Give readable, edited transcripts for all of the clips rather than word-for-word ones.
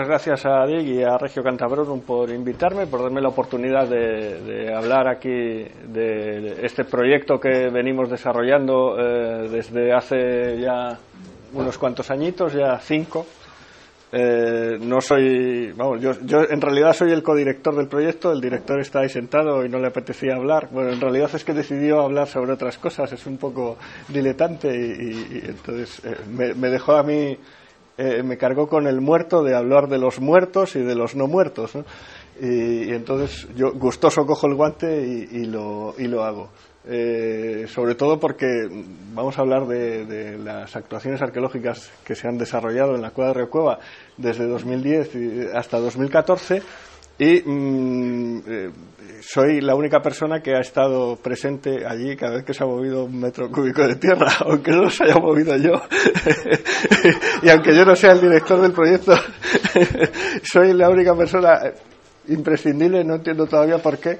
muchas gracias a Diego y a Regio Cantabrón por invitarme, por darme la oportunidad de hablar aquí de este proyecto que venimos desarrollando desde hace ya unos cuantos añitos, ya 5. No soy, vamos, yo en realidad soy el codirector del proyecto. El director está ahí sentado y no le apetecía hablar. Bueno, en realidad es que decidió hablar sobre otras cosas, es un poco diletante y entonces me dejó a mí, me cargó con el muerto de hablar de los muertos y de los no muertos, ¿no? Y entonces yo gustoso cojo el guante y lo hago. Sobre todo porque vamos a hablar de las actuaciones arqueológicas que se han desarrollado en la Cueva de Riocueva desde 2010 hasta 2014 y soy la única persona que ha estado presente allí cada vez que se ha movido un metro cúbico de tierra, aunque no los haya movido yo y aunque yo no sea el director del proyecto soy la única persona imprescindible, no entiendo todavía por qué,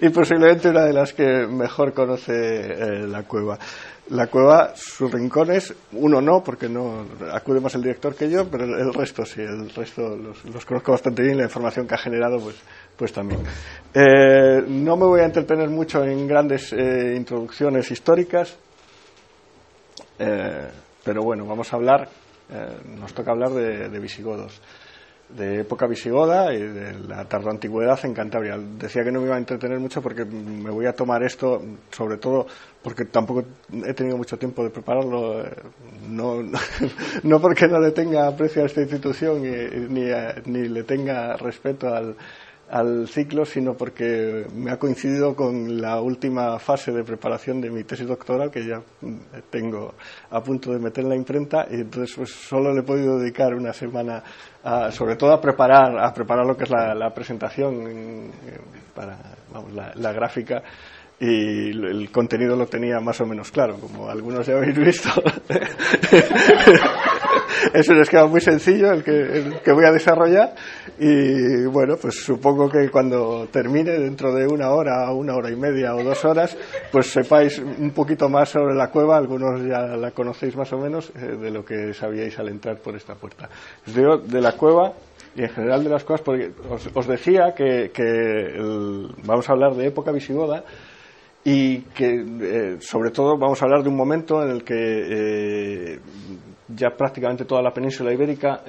y posiblemente una de las que mejor conoce la cueva. La cueva, sus rincones, uno no, porque no acude más el director que yo, pero el resto sí, el resto los conozco bastante bien, la información que ha generado pues también. No me voy a entretener mucho en grandes introducciones históricas, pero bueno, vamos a hablar, nos toca hablar de visigodos, de época visigoda y de la tardoantigüedad en Cantabria. Decía que no me iba a entretener mucho porque me voy a tomar esto, sobre todo porque tampoco he tenido mucho tiempo de prepararlo, no porque no le tenga aprecio a esta institución ni le tenga respeto al ciclo, sino porque me ha coincidido con la última fase de preparación de mi tesis doctoral, que ya tengo a punto de meter en la imprenta, y entonces pues solo le he podido dedicar una semana sobre todo a preparar lo que es la presentación, para, vamos, la gráfica, y el contenido lo tenía más o menos claro, como algunos ya habéis visto. Es un esquema muy sencillo el que voy a desarrollar y bueno, pues supongo que cuando termine dentro de una hora y media o 2 horas, pues sepáis un poquito más sobre la cueva. Algunos ya la conocéis más o menos de lo que sabíais al entrar por esta puerta. Os digo de la cueva y en general de las cuevas porque os decía que vamos a hablar de época visigoda y que sobre todo vamos a hablar de un momento en el que ya prácticamente toda la península ibérica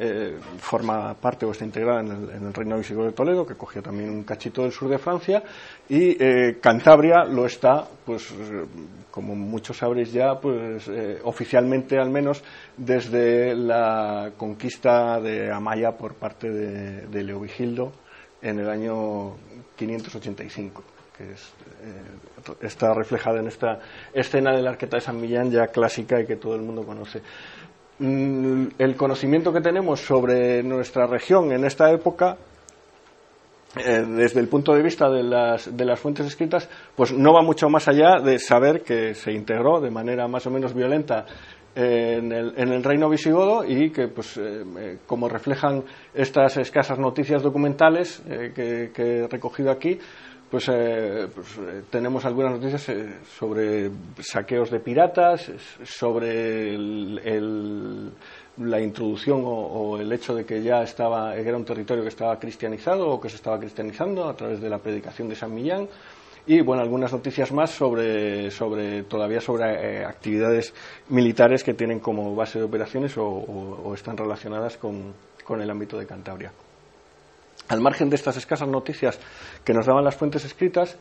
forma parte o está integrada en el reino visigodo de Toledo, que cogió también un cachito del sur de Francia, y Cantabria lo está, pues como muchos sabréis ya, pues oficialmente al menos desde la conquista de Amaya por parte de Leovigildo en el año 585. Que está reflejada en esta escena del Arquetayo de San Millán ya clásica y que todo el mundo conoce. El conocimiento que tenemos sobre nuestra región en esta época, desde el punto de vista de las fuentes escritas, pues no va mucho más allá de saber que se integró de manera más o menos violenta en el reino visigodo y que, pues, como reflejan estas escasas noticias documentales que he recogido aquí, pues tenemos algunas noticias sobre saqueos de piratas, sobre la introducción o el hecho de que era un territorio que estaba cristianizado o que se estaba cristianizando a través de la predicación de San Millán y, bueno, algunas noticias más sobre actividades militares que tienen como base de operaciones o están relacionadas con el ámbito de Cantabria. Al margen de estas escasas noticias que nos daban las fuentes escritas,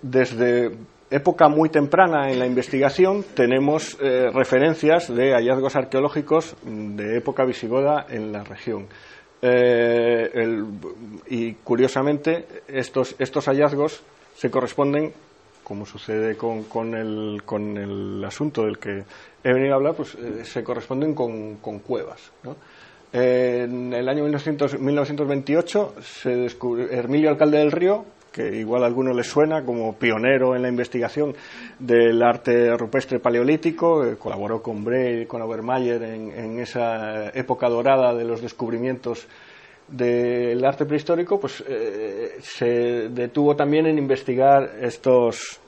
desde época muy temprana en la investigación tenemos referencias de hallazgos arqueológicos de época visigoda en la región. Y curiosamente estos hallazgos se corresponden, como sucede con el asunto del que he venido a hablar, pues se corresponden con cuevas, ¿no? En el año 1928 se descubrió Hermilio Alcalde del Río, que igual a alguno les suena como pionero en la investigación del arte rupestre paleolítico, colaboró con Breuil, con Obermeyer en esa época dorada de los descubrimientos del arte prehistórico, pues se detuvo también en investigar estos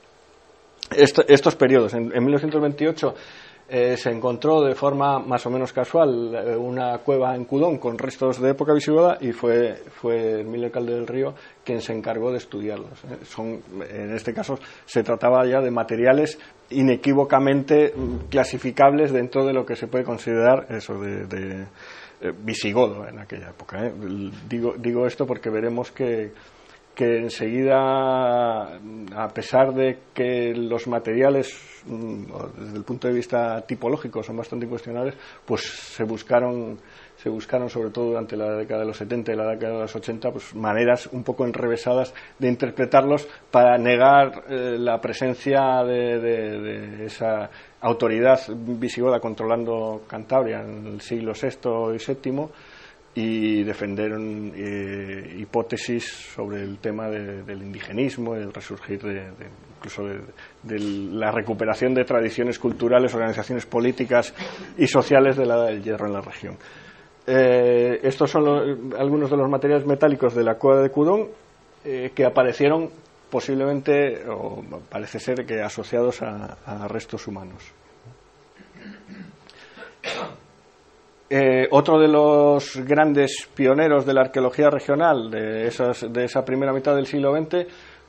periodos. En 1928 se encontró de forma más o menos casual una cueva en Cudón con restos de época visigoda y fue Emilio Calder del Río quien se encargó de estudiarlos. En este caso se trataba ya de materiales inequívocamente clasificables dentro de lo que se puede considerar eso de visigodo en aquella época, ¿eh? Digo esto porque veremos que enseguida, a pesar de que los materiales, desde el punto de vista tipológico, son bastante incuestionables, pues se buscaron sobre todo durante la década de los 70 y la década de los 80, pues maneras un poco enrevesadas de interpretarlos para negar la presencia de esa autoridad visigoda controlando Cantabria en el siglo VI y VII, y defendieron hipótesis sobre el tema del indigenismo, el resurgir incluso de la recuperación de tradiciones culturales, organizaciones políticas y sociales de la Edad del Hierro en la región. Estos son algunos de los materiales metálicos de la cueva de Cudón que aparecieron posiblemente, o parece ser que asociados a restos humanos. Otro de los grandes pioneros de la arqueología regional de esa primera mitad del siglo XX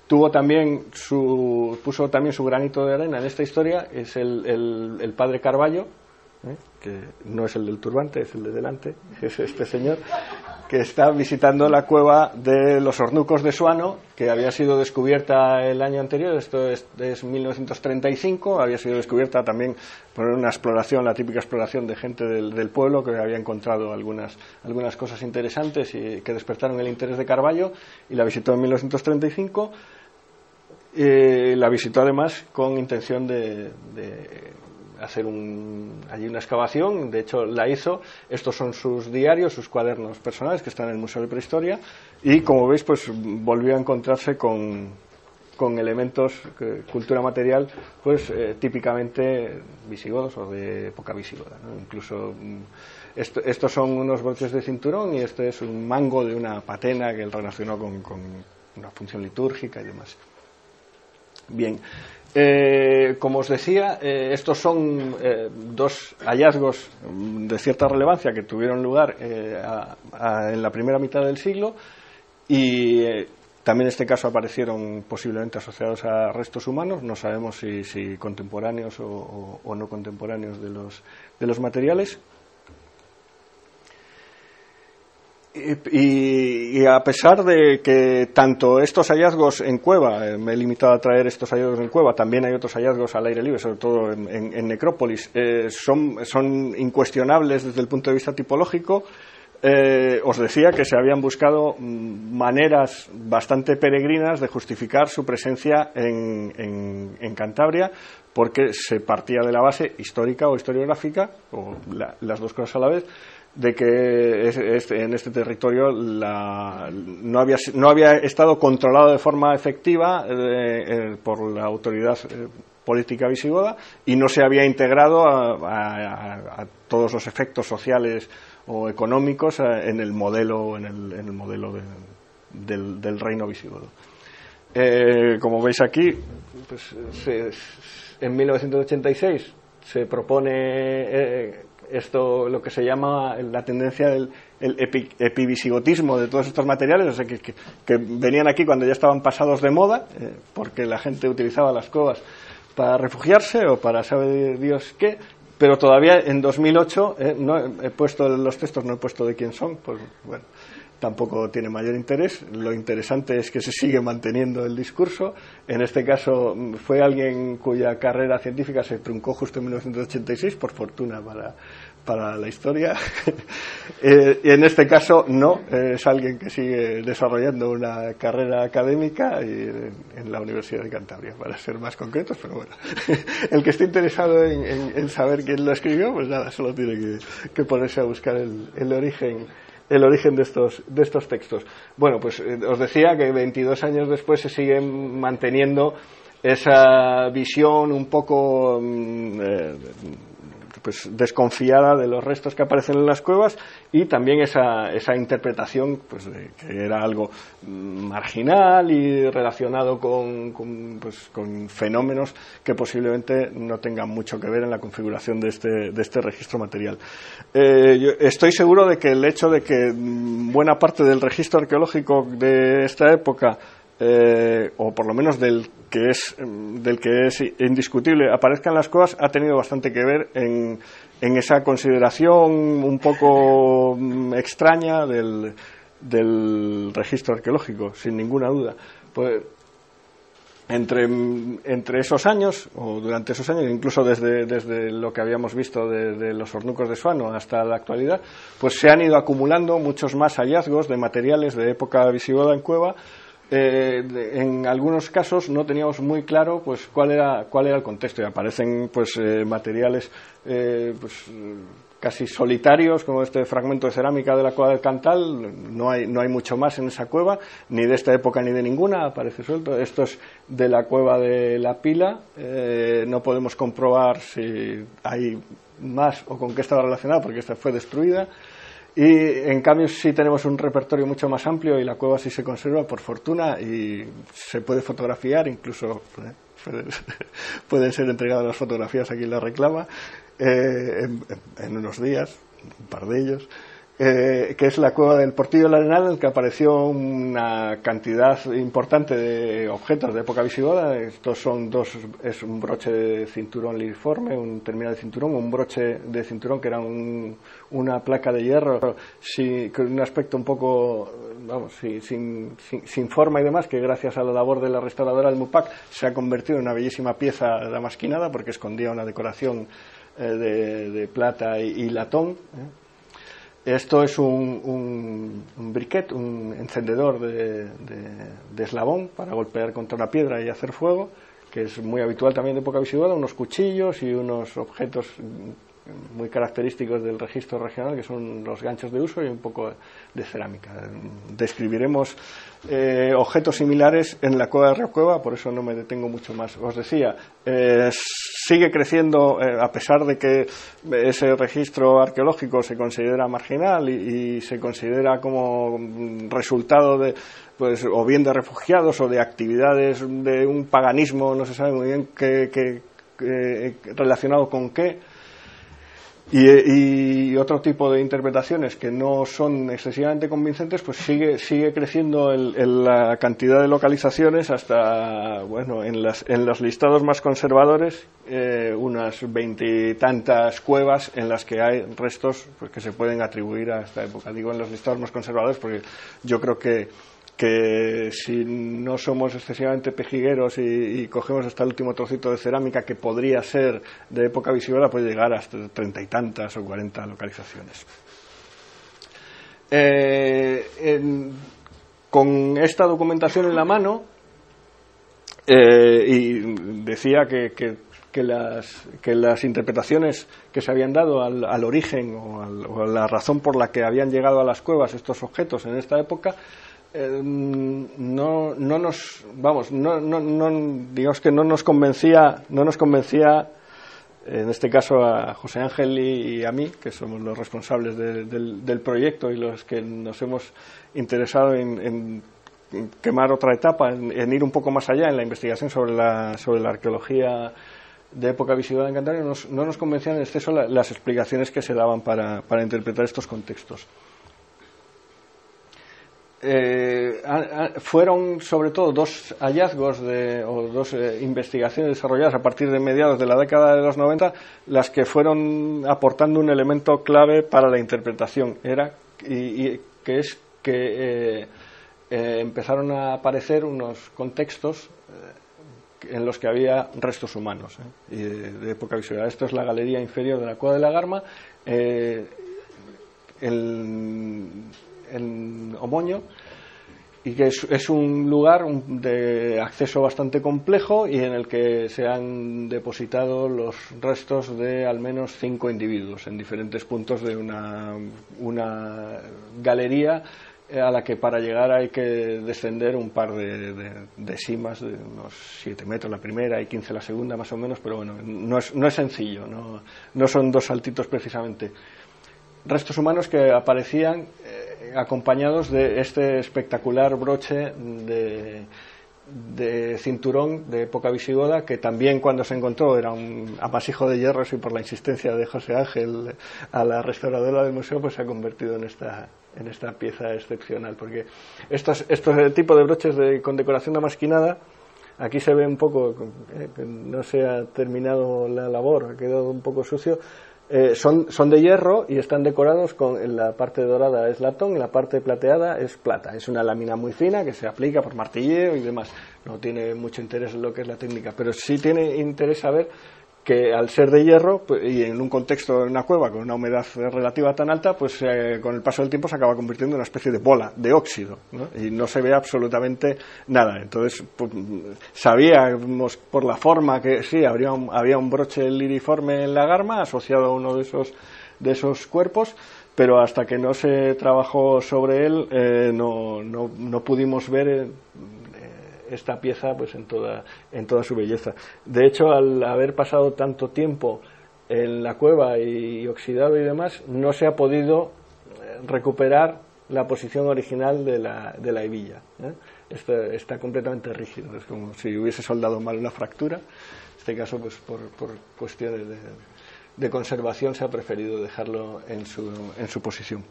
puso también su granito de arena en esta historia. Es el padre Carballo, que no es el del turbante, es el de delante, es este señor que está visitando la cueva de los Hornucos de Suano, que había sido descubierta el año anterior. Esto es 1935, había sido descubierta también por una exploración, la típica exploración de gente del pueblo, que había encontrado algunas cosas interesantes y que despertaron el interés de Carballo, y la visitó en 1935. La visitó además con intención de hacer allí una excavación. De hecho la hizo. Estos son sus diarios, sus cuadernos personales, que están en el Museo de Prehistoria, y como veis pues volvió a encontrarse con elementos, cultura material pues típicamente visigodos o de época visigoda, ¿no? Incluso estos son unos broches de cinturón, y este es un mango de una patena que él relacionó con una función litúrgica y demás. Bien. Como os decía, estos son dos hallazgos de cierta relevancia que tuvieron lugar en la primera mitad del siglo, y también en este caso aparecieron posiblemente asociados a restos humanos. No sabemos si contemporáneos o no contemporáneos de los materiales. Y a pesar de que tanto estos hallazgos en cueva, me he limitado a traer estos hallazgos en cueva, también hay otros hallazgos al aire libre, sobre todo en necrópolis, son incuestionables desde el punto de vista tipológico. Os decía que se habían buscado maneras bastante peregrinas de justificar su presencia en Cantabria, porque se partía de la base histórica o historiográfica, o las dos cosas a la vez, de que en este territorio no había estado controlado de forma efectiva por la autoridad política visigoda, y no se había integrado a todos los efectos sociales o económicos en el modelo del reino visigodo. Como veis aquí, pues, en 1986 se propone esto, lo que se llama la tendencia del epivisigotismo de todos estos materiales, o sea, que venían aquí cuando ya estaban pasados de moda, porque la gente utilizaba las cuevas para refugiarse o para saber Dios qué. Pero todavía en 2008, no he puesto los textos, no he puesto de quién son, pues bueno, tampoco tiene mayor interés. Lo interesante es que se sigue manteniendo el discurso. En este caso fue alguien cuya carrera científica se truncó justo en 1986, por fortuna para la historia. En este caso no, es alguien que sigue desarrollando una carrera académica en la Universidad de Cantabria, para ser más concretos, pero bueno. El que esté interesado en saber quién lo escribió, pues nada, solo tiene que ponerse a buscar el origen de estos textos. Bueno, pues os decía que 22 años después se sigue manteniendo esa visión un poco pues desconfiada de los restos que aparecen en las cuevas, y también esa interpretación pues de que era algo marginal y relacionado con fenómenos que posiblemente no tengan mucho que ver en la configuración de este registro material. Yo estoy seguro de que el hecho de que buena parte del registro arqueológico de esta época, o por lo menos del que es indiscutible, aparezcan las cuevas, ha tenido bastante que ver en esa consideración un poco extraña del registro arqueológico, sin ninguna duda. Pues entre esos años, o durante esos años, incluso desde lo que habíamos visto de los hornucos de Suano hasta la actualidad, pues se han ido acumulando muchos más hallazgos de materiales de época visigoda en cueva. En algunos casos no teníamos muy claro pues cuál era el contexto, y aparecen pues materiales pues casi solitarios, como este fragmento de cerámica de la cueva del Cantal. No hay mucho más en esa cueva, ni de esta época ni de ninguna, aparece suelto. Esto es de la cueva de la Pila, no podemos comprobar si hay más o con qué estaba relacionada, porque esta fue destruida. Y en cambio sí tenemos un repertorio mucho más amplio, y la cueva sí se conserva, por fortuna, y se puede fotografiar, incluso pueden ser entregadas las fotografías a quien las reclama en unos días, un par de ellos, que es la cueva del Portillo del Arenal, en el que apareció una cantidad importante de objetos de época visigoda. Estos son es un broche de cinturón liriforme, un terminal de cinturón, un broche de cinturón que era una placa de hierro, con un aspecto un poco, vamos, sin forma y demás, que gracias a la labor de la restauradora del MUPAC se ha convertido en una bellísima pieza damasquinada, porque escondía una decoración de plata y latón. Esto es un briquet, un encendedor de eslabón para golpear contra una piedra y hacer fuego, que es muy habitual también de época visigoda. Unos cuchillos y unos objetos muy característicos del registro regional, que son los ganchos de uso y un poco de cerámica. Describiremos objetos similares en la cueva de Riocueva, por eso no me detengo mucho más. Os decía, sigue creciendo, a pesar de que ese registro arqueológico se considera marginal y se considera como resultado de, pues, o bien de refugiados o de actividades de un paganismo, no se sabe muy bien qué relacionado con qué. Y otro tipo de interpretaciones que no son excesivamente convincentes, pues sigue creciendo la cantidad de localizaciones hasta, bueno, en los listados más conservadores, unas 20 y tantas cuevas en las que hay restos pues que se pueden atribuir a esta época. Digo en los listados más conservadores porque yo creo que si no somos excesivamente pejigueros y cogemos hasta el último trocito de cerámica que podría ser de época visigoda, puede llegar hasta 30 y tantas o 40 localizaciones. Con esta documentación en la mano, y decía que las interpretaciones que se habían dado al origen o a la razón por la que habían llegado a las cuevas estos objetos en esta época, no nos convencía, en este caso a José Ángel y a mí, que somos los responsables del proyecto y los que nos hemos interesado en quemar otra etapa, en ir un poco más allá en la investigación sobre la arqueología de época visigoda en Cantabria. No nos convencían en exceso las explicaciones que se daban para interpretar estos contextos. Fueron sobre todo dos hallazgos o dos investigaciones desarrolladas a partir de mediados de la década de los 90 las que fueron aportando un elemento clave para la interpretación, que empezaron a aparecer unos contextos en los que había restos humanos de época visigoda. Esto es la Galería Inferior de la Cueva de la Garma, en Omoño, y que es un lugar de acceso bastante complejo y en el que se han depositado los restos de al menos 5 individuos en diferentes puntos de una galería a la que para llegar hay que descender un par de simas, de unos 7 metros la primera y 15 la segunda más o menos, pero bueno, no es sencillo, no son dos saltitos precisamente. Restos humanos que aparecían acompañados de este espectacular broche de cinturón de época visigoda, que también cuando se encontró era un amasijo de hierros, y por la insistencia de José Ángel, a la restauradora del museo, pues se ha convertido en esta pieza excepcional, porque estos tipo de broches con decoración damasquinada, aquí se ve un poco, que no se ha terminado la labor, ha quedado un poco sucio. Son de hierro y están decorados con, en la parte dorada es latón, en la parte plateada es plata. Es una lámina muy fina que se aplica por martilleo y demás. No tiene mucho interés lo que es la técnica, pero sí tiene interés saber que al ser de hierro, pues, y en un contexto de una cueva con una humedad relativa tan alta, pues con el paso del tiempo se acaba convirtiendo en una especie de bola de óxido, ¿no? Y no se ve absolutamente nada. Entonces, pues, sabíamos por la forma que sí, había un broche liriforme en la Garma asociado a uno de esos cuerpos, pero hasta que no se trabajó sobre él no pudimos ver esta pieza pues en toda su belleza. De hecho, al haber pasado tanto tiempo en la cueva y oxidado y demás, no se ha podido recuperar la posición original de la hebilla, ¿eh? Está completamente rígido, es como si hubiese soldado mal una fractura. En este caso, pues por cuestiones de conservación se ha preferido dejarlo en su posición.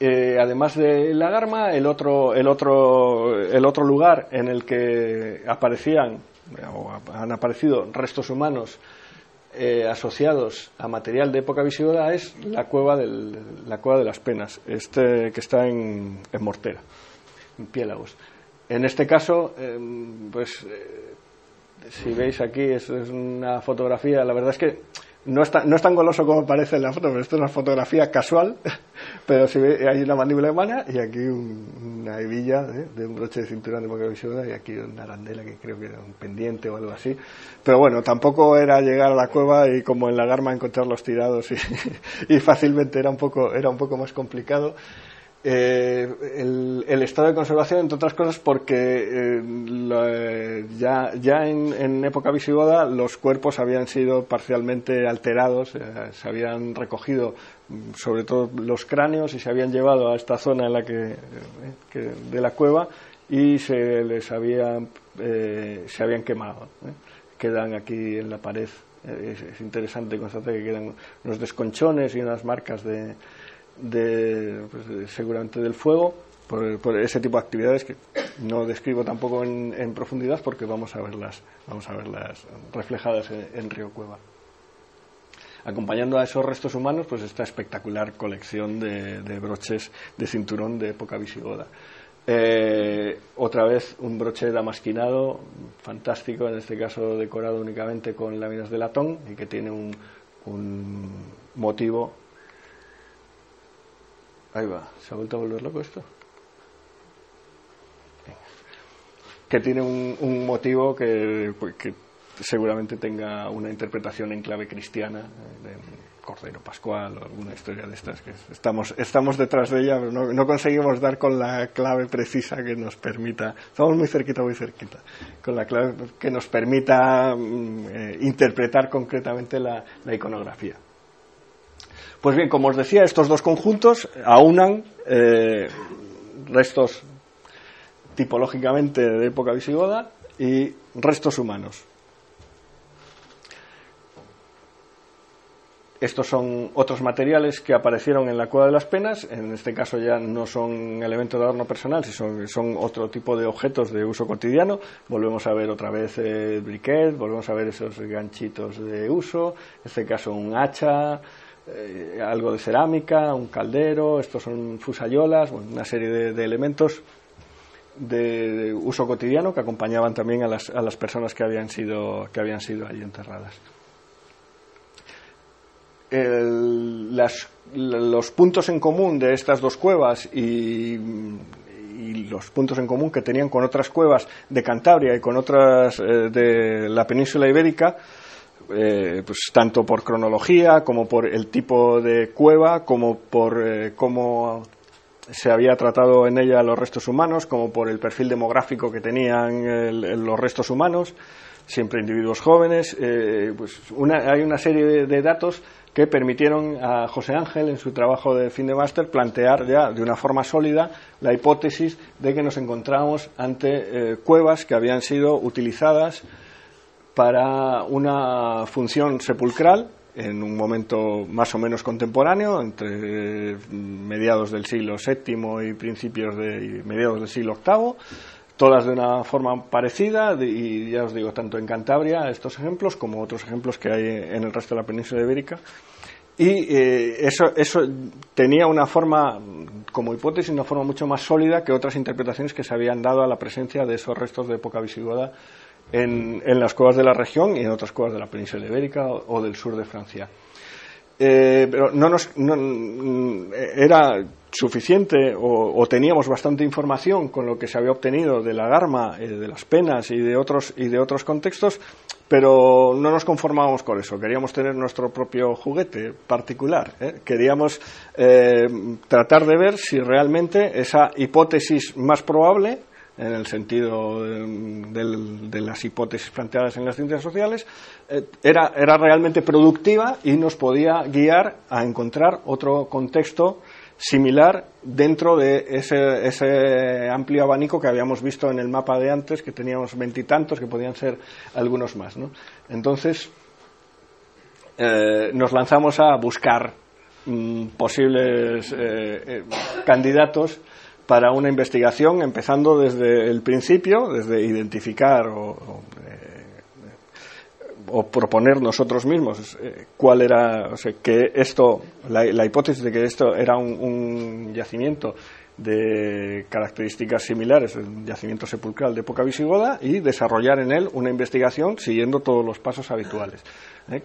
Además de la Garma, el otro lugar en el que aparecían o han aparecido restos humanos asociados a material de época visigoda es la cueva de las Penas, que está en Mortera, en Piélagos. En este caso, si veis aquí, es una fotografía, la verdad es que no es tan goloso como parece en la foto, pero esto es una fotografía casual, pero si ve, hay una mandíbula humana y aquí una hebilla de un broche de cinturón de época visigoda y aquí una arandela que creo que era un pendiente o algo así. Pero bueno, tampoco era llegar a la cueva y como en la Garma encontrarlos tirados y fácilmente, era un poco más complicado. El estado de conservación, entre otras cosas, porque ya en época visigoda los cuerpos habían sido parcialmente alterados, se habían recogido sobre todo los cráneos y se habían llevado a esta zona en la que de la cueva y se habían quemado, ¿eh? Quedan aquí en la pared, es interesante constatar que quedan unos desconchones y unas marcas seguramente del fuego por ese tipo de actividades que no describo tampoco en profundidad, porque vamos a verlas reflejadas en Riocueva. Acompañando a esos restos humanos, pues esta espectacular colección de broches de cinturón de época visigoda. Otra vez un broche damasquinado fantástico, en este caso decorado únicamente con láminas de latón y que tiene un motivo. Ahí va, se ha vuelto a volver loco esto. Venga. Que tiene un motivo que seguramente tenga una interpretación en clave cristiana, de Cordero Pascual o alguna historia de estas, que estamos detrás de ella, pero no conseguimos dar con la clave precisa que nos permita, estamos muy cerquita, con la clave que nos permita interpretar concretamente la iconografía. Pues bien, como os decía, estos dos conjuntos aunan restos tipológicamente de época visigoda y restos humanos. Estos son otros materiales que aparecieron en la Cueva de las Penas. En este caso ya no son elementos de adorno personal, son otro tipo de objetos de uso cotidiano. Volvemos a ver otra vez el briquet, volvemos a ver esos ganchitos de uso, en este caso un hacha, algo de cerámica, un caldero, estos son fusayolas, bueno, una serie de elementos de uso cotidiano que acompañaban también a las personas que habían sido allí enterradas. Los puntos en común de estas dos cuevas y los puntos en común que tenían con otras cuevas de Cantabria y con otras de la península ibérica, pues tanto por cronología como por el tipo de cueva como por cómo se había tratado en ella los restos humanos, como por el perfil demográfico que tenían los restos humanos, siempre individuos jóvenes. Hay una serie de datos que permitieron a José Ángel, en su trabajo de fin de máster, plantear ya de una forma sólida la hipótesis de que nos encontramos ante cuevas que habían sido utilizadas para una función sepulcral en un momento más o menos contemporáneo, entre mediados del siglo VII y mediados del siglo VIII, todas de una forma parecida, y ya os digo, tanto en Cantabria estos ejemplos como otros ejemplos que hay en el resto de la península ibérica. Y eso tenía una forma, como hipótesis, una forma mucho más sólida que otras interpretaciones que se habían dado a la presencia de esos restos de época visigoda en las cuevas de la región y en otras cuevas de la península ibérica o del sur de Francia. Pero no era suficiente o teníamos bastante información con lo que se había obtenido de la Garma, de las Penas y de otros contextos, pero no nos conformábamos con eso. Queríamos tener nuestro propio juguete particular, Queríamos tratar de ver si realmente esa hipótesis más probable, en el sentido de las hipótesis planteadas en las ciencias sociales, era realmente productiva y nos podía guiar a encontrar otro contexto similar dentro de ese amplio abanico que habíamos visto en el mapa de antes, que teníamos 20 y tantos, que podían ser algunos más, ¿no? Entonces nos lanzamos a buscar posibles candidatos para una investigación, empezando desde el principio, desde identificar o proponer nosotros mismos cuál era, que esto, la hipótesis de que esto era un yacimiento de características similares, un yacimiento sepulcral de época visigoda, y desarrollar en él una investigación siguiendo todos los pasos habituales.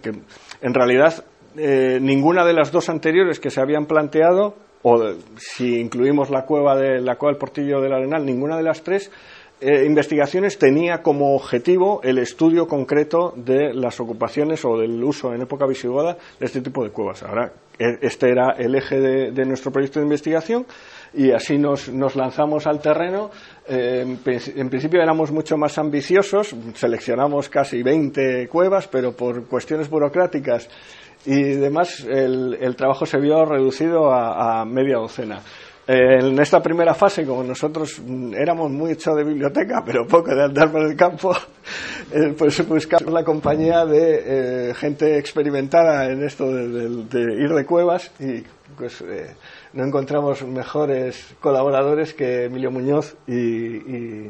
Que en realidad ninguna de las dos anteriores que se habían planteado, o si incluimos la cueva del Portillo del Arenal, ninguna de las tres investigaciones tenía como objetivo el estudio concreto de las ocupaciones o del uso en época visigoda de este tipo de cuevas. Ahora, este era el eje de nuestro proyecto de investigación, y así nos lanzamos al terreno. En principio éramos mucho más ambiciosos, seleccionamos casi 20 cuevas, pero por cuestiones burocráticas y demás, el trabajo se vio reducido a media docena. En esta primera fase, como nosotros éramos muy hechos de biblioteca, pero poco de andar por el campo, pues buscamos la compañía de gente experimentada en esto de ir de cuevas, y pues no encontramos mejores colaboradores que Emilio Muñoz y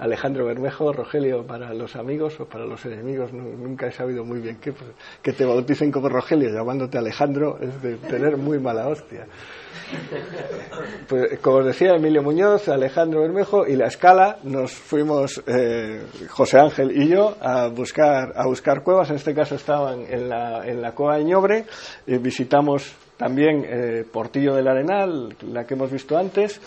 Alejandro Bermejo, Rogelio para los amigos o para los enemigos. Nunca he sabido muy bien que te bauticen como Rogelio, llamándote Alejandro, es de tener muy mala hostia. Pues, como os decía, Emilio Muñoz, Alejandro Bermejo y la escala, nos fuimos José Ángel y yo a buscar cuevas. En este caso estaban en la cueva de Ñobre. Visitamos también Portillo del Arenal, la que hemos visto antes,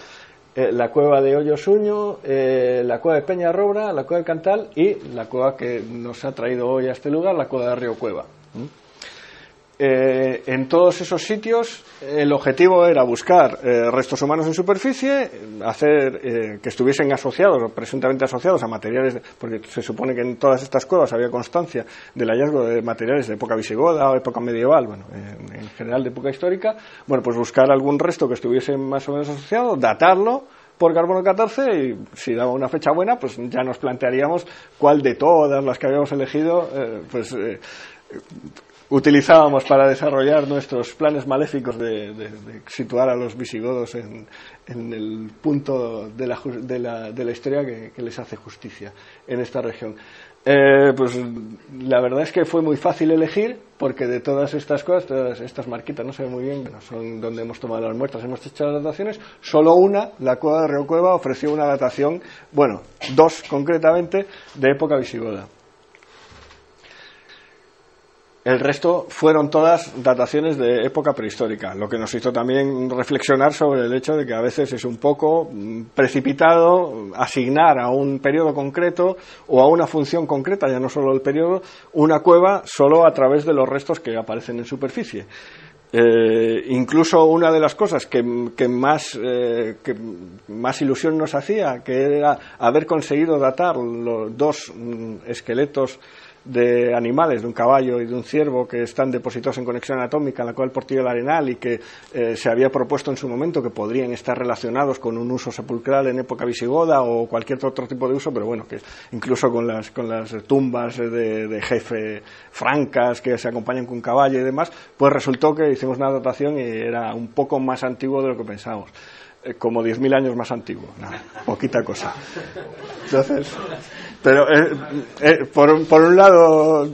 la cueva de Hoyosuño, la cueva de Peñarrobra, la cueva del Cantal y la cueva que nos ha traído hoy a este lugar, la cueva de Riocueva. En todos esos sitios el objetivo era buscar restos humanos en superficie, hacer que estuviesen asociados o presuntamente asociados a materiales, porque se supone que en todas estas cuevas había constancia del hallazgo de materiales de época visigoda o época medieval, bueno, en general de época histórica. Bueno, pues buscar algún resto que estuviese más o menos asociado, datarlo por carbono 14, y si daba una fecha buena, pues ya nos plantearíamos cuál de todas las que habíamos elegido utilizábamos para desarrollar nuestros planes maléficos de situar a los visigodos en el punto de la historia que les hace justicia en esta región. Pues la verdad es que fue muy fácil elegir, porque de todas estas cosas, todas estas marquitas, no se ve muy bien, son donde hemos tomado las muestras, hemos hecho las dataciones. Solo una, la cueva de Riocueva, ofreció una datación, bueno, dos concretamente, de época visigoda. El resto fueron todas dataciones de época prehistórica, lo que nos hizo también reflexionar sobre el hecho de que a veces es un poco precipitado asignar a un periodo concreto o a una función concreta, ya no solo el periodo, una cueva solo a través de los restos que aparecen en superficie. Incluso una de las cosas que más ilusión nos hacía, que era haber conseguido datar los dos esqueletos de animales, de un caballo y de un ciervo, que están depositados en conexión anatómica en la cueva del Portillo del Arenal, y que se había propuesto en su momento que podrían estar relacionados con un uso sepulcral en época visigoda o cualquier otro tipo de uso, pero bueno, que incluso con las tumbas de jefe francas que se acompañan con caballo y demás, pues resultó que hicimos una datación y era un poco más antiguo de lo que pensábamos. Como 10.000 años más antiguo, nada, poquita cosa. Entonces, pero por un lado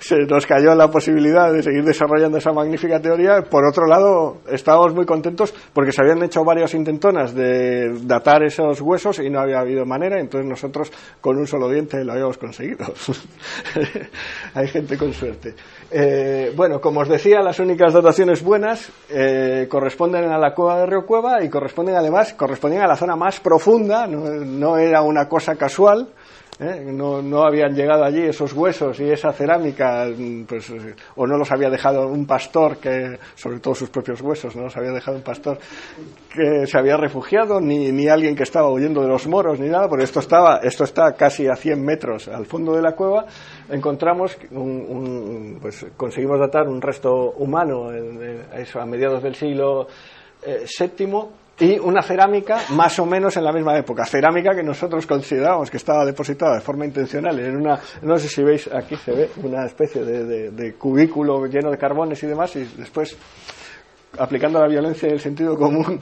se nos cayó la posibilidad de seguir desarrollando esa magnífica teoría. Por otro lado, estábamos muy contentos porque se habían hecho varias intentonas de datar esos huesos y no había habido manera, entonces nosotros con un solo diente lo habíamos conseguido. Hay gente con suerte. Bueno, como os decía, las únicas dataciones buenas corresponden a la cueva de Riocueva y corresponden a la zona más profunda. No era una cosa casual. No habían llegado allí esos huesos y esa cerámica, pues, o no los había dejado un pastor, que sobre todo sus propios huesos no los había dejado un pastor que se había refugiado, ni alguien que estaba huyendo de los moros, ni nada, porque esto está casi a 100 metros al fondo de la cueva. Encontramos pues conseguimos datar un resto humano a mediados del siglo VII, y una cerámica más o menos en la misma época, cerámica que nosotros considerábamos que estaba depositada de forma intencional en una, no sé si veis, aquí se ve una especie de cubículo lleno de carbones y demás, y después, aplicando la violencia y el sentido común,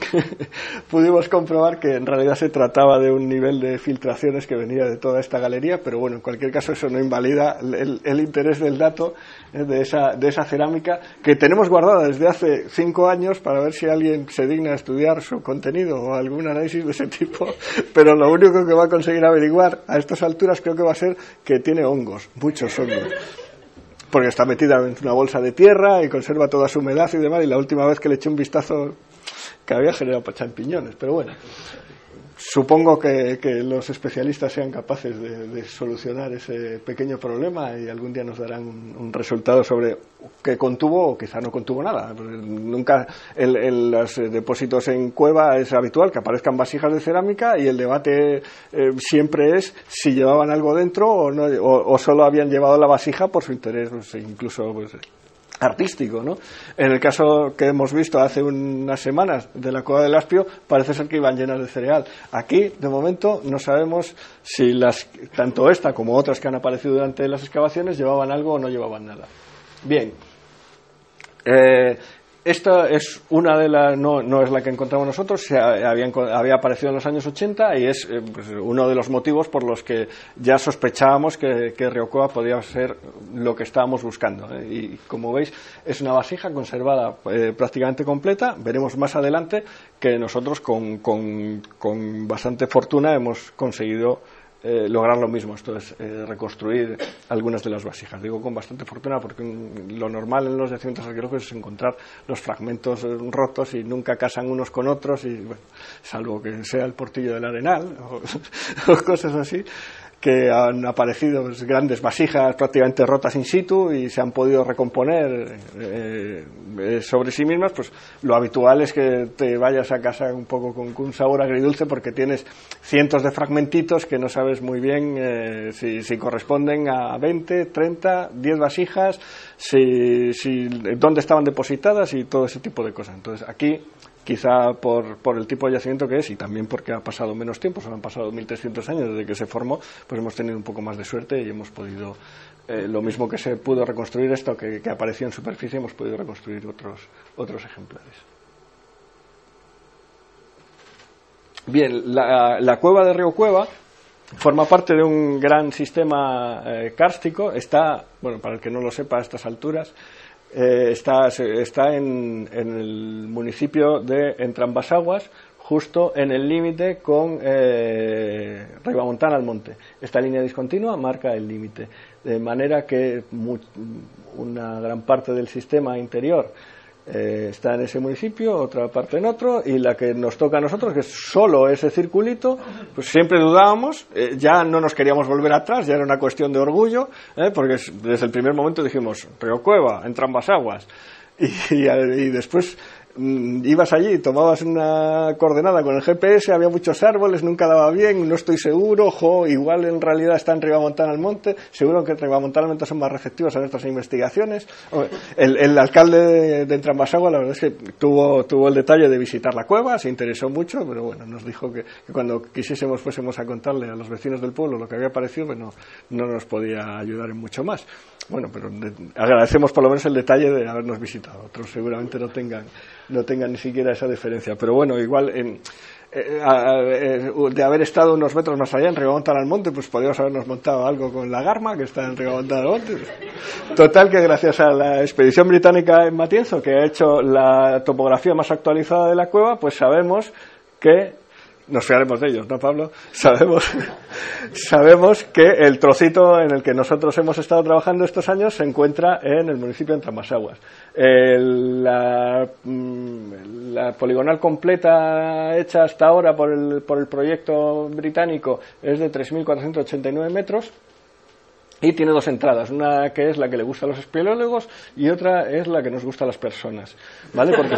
pudimos comprobar que en realidad se trataba de un nivel de filtraciones que venía de toda esta galería. Pero bueno, en cualquier caso eso no invalida el interés del dato de esa cerámica, que tenemos guardada desde hace 5 años para ver si alguien se digna a estudiar su contenido o algún análisis de ese tipo, pero lo único que va a conseguir averiguar a estas alturas creo que va a ser que tiene hongos, muchos hongos, porque está metida en una bolsa de tierra y conserva toda su humedad y demás, y la última vez que le eché un vistazo que había generado champiñones. Pero bueno, supongo que los especialistas sean capaces de solucionar ese pequeño problema y algún día nos darán un resultado sobre qué contuvo o quizá no contuvo nada. Nunca en los depósitos en cueva es habitual que aparezcan vasijas de cerámica, y el debate siempre es si llevaban algo dentro o no, o solo habían llevado la vasija por su interés, no sé, incluso pues, artístico, ¿no? En el caso que hemos visto hace unas semanas de la cueva del Aspio, parece ser que iban llenas de cereal. Aquí, de momento, no sabemos si tanto esta como otras que han aparecido durante las excavaciones llevaban algo o no llevaban nada. Bien, esta es una de las, no es la que encontramos nosotros, había aparecido en los años 80 y es pues, uno de los motivos por los que ya sospechábamos que Riocueva podía ser lo que estábamos buscando, ¿eh? Y como veis es una vasija conservada prácticamente completa. Veremos más adelante que nosotros con bastante fortuna hemos conseguido lograr lo mismo, esto es reconstruir algunas de las vasijas. Digo con bastante fortuna porque lo normal en los yacimientos arqueológicos es encontrar los fragmentos rotos y nunca casan unos con otros, y bueno, salvo que sea el Portillo del Arenal o cosas así, que han aparecido pues, grandes vasijas prácticamente rotas in situ y se han podido recomponer sobre sí mismas. Pues lo habitual es que te vayas a casa un poco con un sabor agridulce porque tienes cientos de fragmentitos que no sabes muy bien si corresponden a 20, 30, 10 vasijas, si dónde estaban depositadas y todo ese tipo de cosas. Entonces aquí, quizá por el tipo de yacimiento que es y también porque ha pasado menos tiempo, solo han pasado 1.300 años desde que se formó, pues hemos tenido un poco más de suerte y hemos podido, lo mismo que se pudo reconstruir esto que apareció en superficie, hemos podido reconstruir otros ejemplares. Bien, la cueva de Riocueva forma parte de un gran sistema kárstico. Está, bueno, para el que no lo sepa a estas alturas, está en el municipio de Entrambasaguas, justo en el límite con Ribamontán al Monte. Esta línea discontinua marca el límite, de manera que una gran parte del sistema interior está en ese municipio, otra parte en otro, y la que nos toca a nosotros, que es solo ese circulito, pues siempre dudábamos, ya no nos queríamos volver atrás, ya era una cuestión de orgullo, porque desde el primer momento dijimos, Riocueva, Entrambasaguas, y después ibas allí, tomabas una coordenada con el GPS, había muchos árboles, nunca daba bien, no estoy seguro, ojo, igual en realidad está en Ribamontán al Monte, seguro que en Ribamontán al Monte son más receptivos a nuestras investigaciones. El alcalde de Entrambasaguas, la verdad es que tuvo el detalle de visitar la cueva, se interesó mucho, pero bueno, nos dijo que cuando quisiésemos fuésemos a contarle a los vecinos del pueblo lo que había parecido, pues no nos podía ayudar en mucho más. Bueno, pero agradecemos por lo menos el detalle de habernos visitado. Otros seguramente no tengan ni siquiera esa diferencia. Pero bueno, igual de haber estado unos metros más allá en Ribamontán al Monte, pues podríamos habernos montado algo con la Garma, que está en Ribamontán al Monte. Total, que gracias a la expedición británica en Matienzo, que ha hecho la topografía más actualizada de la cueva, pues sabemos que... nos fiaremos de ellos, ¿no, Pablo? Sabemos que el trocito en el que nosotros hemos estado trabajando estos años se encuentra en el municipio de Entrambasaguas. La poligonal completa hecha hasta ahora por el proyecto británico es de 3.489 metros y tiene dos entradas, una que es la que le gusta a los espeleólogos y otra es la que nos gusta a las personas, ¿vale? Porque,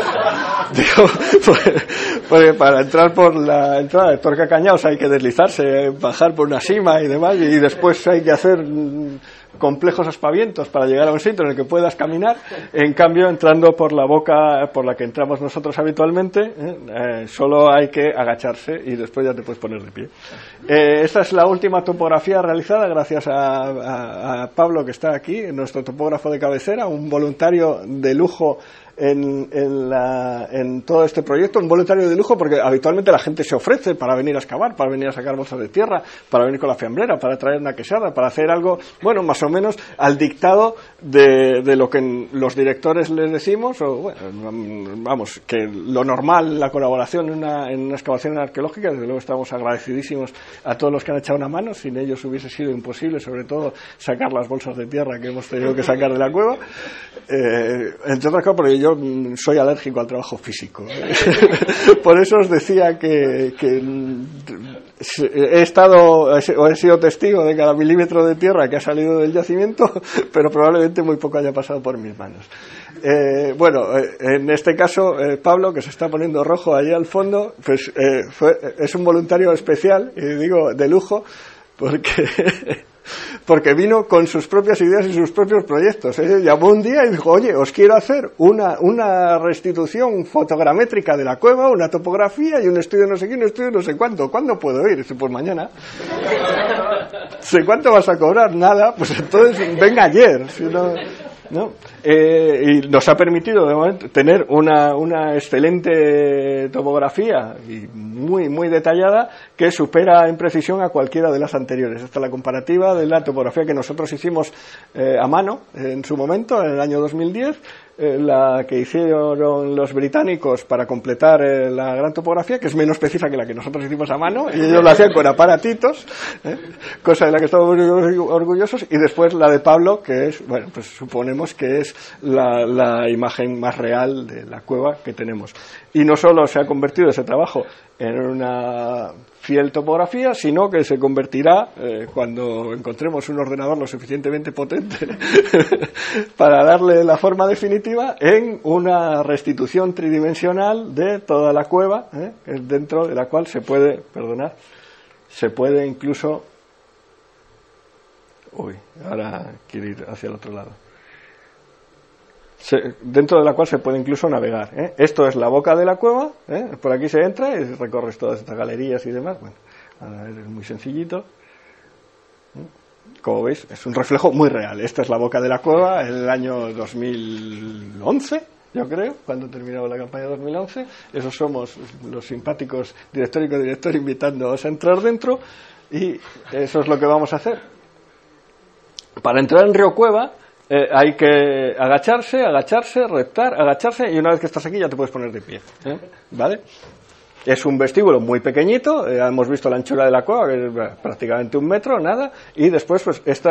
porque para entrar por la entrada de Torca Cañaos hay que deslizarse, bajar por una cima y demás, y después hay que hacer complejos aspavientos para llegar a un sitio en el que puedas caminar. En cambio, entrando por la boca por la que entramos nosotros habitualmente, solo hay que agacharse y después ya te puedes poner de pie. Esta es la última topografía realizada gracias a Pablo, que está aquí, nuestro topógrafo de cabecera, un voluntario de lujo en todo este proyecto, un voluntario de lujo, porque habitualmente la gente se ofrece para venir a excavar, para venir a sacar bolsas de tierra, para venir con la fiambrera, para traer una quesada, para hacer algo, bueno, más o menos al dictado de lo que los directores les decimos, o bueno, vamos, que lo normal, la colaboración en una excavación arqueológica. Desde luego estamos agradecidísimos a todos los que han echado una mano, sin ellos hubiese sido imposible, sobre todo, sacar las bolsas de tierra que hemos tenido que sacar de la cueva, entre otras cosas, porque yo soy alérgico al trabajo físico. Por eso os decía que he sido testigo de cada milímetro de tierra que ha salido del yacimiento, pero probablemente muy poco haya pasado por mis manos. En este caso, Pablo, que se está poniendo rojo allí al fondo, pues es un voluntario especial, y digo de lujo, porque vino con sus propias ideas y sus propios proyectos. Él llamó un día y dijo, oye, os quiero hacer una restitución fotogramétrica de la cueva, una topografía y un estudio no sé qué, un estudio no sé cuánto. ¿Cuándo puedo ir? Dice, pues mañana. ¿Sé cuánto vas a cobrar? Nada. Pues entonces, venga ayer. Si no... ¿no? Y nos ha permitido de momento tener una excelente topografía y muy muy detallada, que supera en precisión a cualquiera de las anteriores. Esta es la comparativa de la topografía que nosotros hicimos a mano en su momento, en el año 2010, la que hicieron los británicos para completar la gran topografía, que es menos precisa que la que nosotros hicimos a mano, y ellos lo hacían con aparatitos, cosa de la que estamos muy orgullosos, y después la de Pablo, que es, bueno, pues suponemos que es la imagen más real de la cueva que tenemos. Y no solo se ha convertido ese trabajo en una fiel topografía, sino que se convertirá, cuando encontremos un ordenador lo suficientemente potente para darle la forma definitiva, en una restitución tridimensional de toda la cueva, dentro de la cual se puede incluso... Uy, ahora quiero ir hacia el otro lado. Dentro de la cual se puede incluso navegar, ¿eh? Esto es la boca de la cueva, ¿eh? Por aquí se entra y recorres todas estas galerías y demás. Bueno, ahora es muy sencillito. Como veis, es un reflejo muy real. Esta es la boca de la cueva, el año 2011, yo creo, cuando terminaba la campaña 2011. Esos somos los simpáticos director invitándoos a entrar dentro, y eso es lo que vamos a hacer. Para entrar en Riocueva hay que agacharse, reptar, agacharse, y una vez que estás aquí ya te puedes poner de pie, ¿eh? ¿Vale? Es un vestíbulo muy pequeñito, hemos visto la anchura de la cueva, que es prácticamente 1 metro, nada, y después pues esto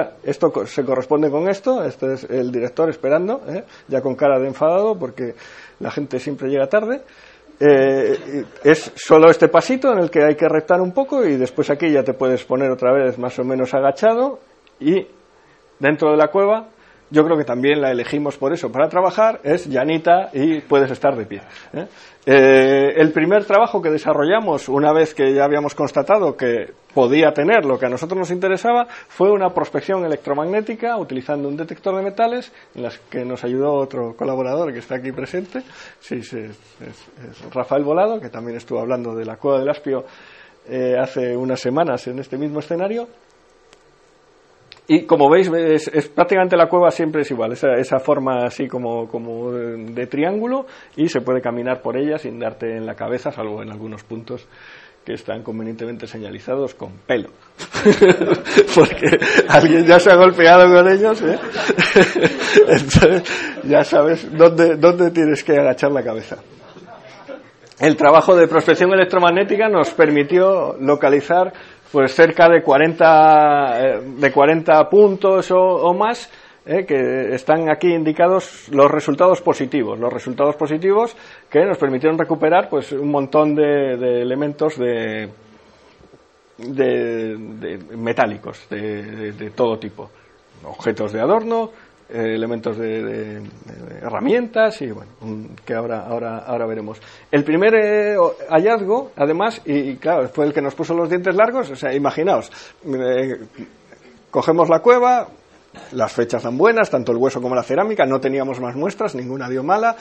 se corresponde con esto. Este es el director esperando, ya con cara de enfadado porque la gente siempre llega tarde. Es solo este pasito en el que hay que rectar un poco y después aquí ya te puedes poner otra vez más o menos agachado, y dentro de la cueva, yo creo que también la elegimos por eso, para trabajar, es llanita y puedes estar de pie. El primer trabajo que desarrollamos, una vez que ya habíamos constatado que podía tener lo que a nosotros nos interesaba, fue una prospección electromagnética utilizando un detector de metales, en las que nos ayudó otro colaborador que está aquí presente, es Rafael Volado, que también estuvo hablando de la Cueva del Aspio hace unas semanas en este mismo escenario. Y como veis, es prácticamente la cueva siempre es igual, esa forma así como de triángulo, y se puede caminar por ella sin darte en la cabeza, salvo en algunos puntos que están convenientemente señalizados con pelo, porque alguien ya se ha golpeado con ellos, entonces ya sabes dónde tienes que agachar la cabeza. El trabajo de prospección electromagnética nos permitió localizar pues cerca de 40 puntos o más, que están aquí indicados los resultados positivos que nos permitieron recuperar pues un montón de elementos de metálicos de todo tipo, objetos de adorno, elementos de herramientas, y bueno, que ahora veremos. El primer hallazgo, además, y claro, fue el que nos puso los dientes largos. O sea, imaginaos, cogemos la cueva, las fechas dan buenas, tanto el hueso como la cerámica, no teníamos más muestras, ninguna dio mala,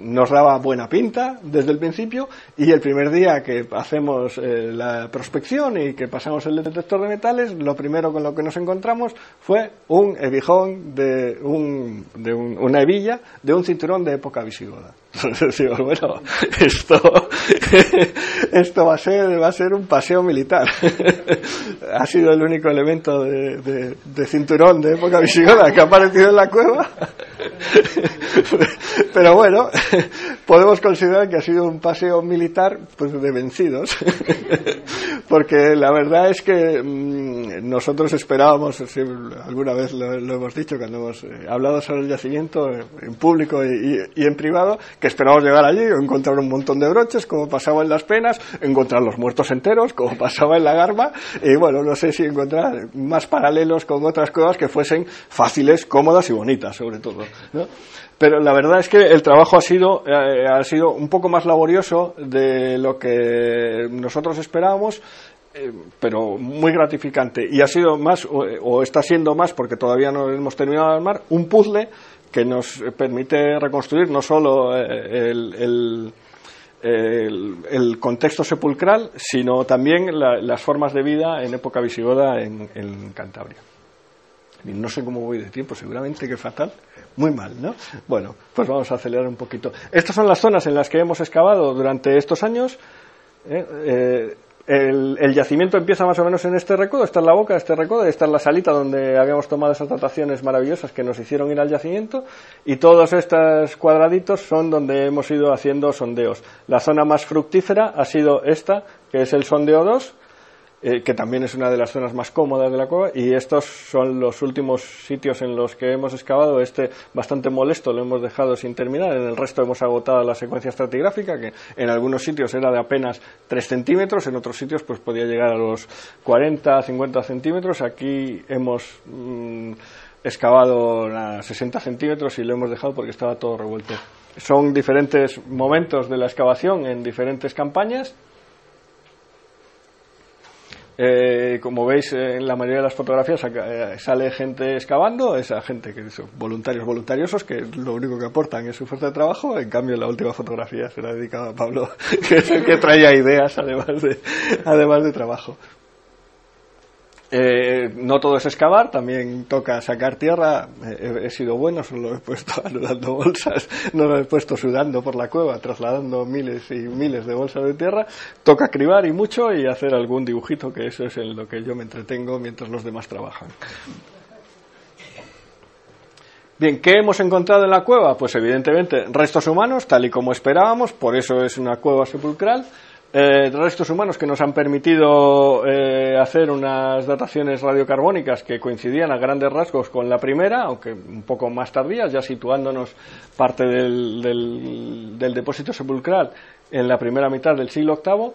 nos daba buena pinta desde el principio, y el primer día que hacemos la prospección y que pasamos el detector de metales, lo primero con lo que nos encontramos fue un hebijón una hebilla de un cinturón de época visigoda. Bueno, esto va a ser un paseo militar. Ha sido el único elemento de cinturón de época visigoda que ha aparecido en la cueva, pero bueno, podemos considerar que ha sido un paseo militar pues de vencidos, porque la verdad es que nosotros esperábamos, si alguna vez lo hemos dicho cuando hemos hablado sobre el yacimiento en público y en privado, que esperábamos llegar allí, encontrar un montón de broches, como pasaba en Las Penas, encontrar los muertos enteros, como pasaba en La Garma, y bueno, no sé si encontrar más paralelos con otras cuevas que fuesen fáciles, cómodas y bonitas, sobre todo, ¿no? Pero la verdad es que el trabajo ha sido un poco más laborioso de lo que nosotros esperábamos, pero muy gratificante, y ha sido más, o está siendo más, porque todavía no hemos terminado de armar, un puzzle que nos permite reconstruir no solo el contexto sepulcral, sino también las formas de vida en época visigoda en Cantabria. Y no sé cómo voy de tiempo, seguramente que fatal, muy mal, ¿no? Bueno, pues vamos a acelerar un poquito. Estas son las zonas en las que hemos excavado durante estos años. El yacimiento empieza más o menos en este recodo, esta es la boca de este recodo, esta es la salita donde habíamos tomado esas dataciones maravillosas que nos hicieron ir al yacimiento, y todos estos cuadraditos son donde hemos ido haciendo sondeos. La zona más fructífera ha sido esta, que es el sondeo 2, que también es una de las zonas más cómodas de la cueva, y estos son los últimos sitios en los que hemos excavado. Este bastante molesto lo hemos dejado sin terminar, en el resto hemos agotado la secuencia estratigráfica, que en algunos sitios era de apenas 3 centímetros, en otros sitios pues podía llegar a los 40, 50 centímetros, aquí hemos excavado a 60 centímetros y lo hemos dejado porque estaba todo revuelto. Son diferentes momentos de la excavación en diferentes campañas. Como veis, en la mayoría de las fotografías sale gente excavando, esa gente que son voluntarios voluntariosos, que lo único que aportan es su fuerza de trabajo. En cambio, la última fotografía se la dedicaba a Pablo, que es el que traía ideas además de trabajo. No todo es excavar, también toca sacar tierra. He sido bueno, solo he puesto anudando bolsas, no lo he puesto sudando por la cueva, trasladando miles y miles de bolsas de tierra. Toca cribar y mucho, y hacer algún dibujito, que eso es en lo que yo me entretengo mientras los demás trabajan. Bien, ¿qué hemos encontrado en la cueva? Pues evidentemente restos humanos, tal y como esperábamos, por eso es una cueva sepulcral. restos humanos que nos han permitido hacer unas dataciones radiocarbónicas que coincidían a grandes rasgos con la primera, aunque un poco más tardías, ya situándonos parte del depósito sepulcral en la primera mitad del siglo VIII.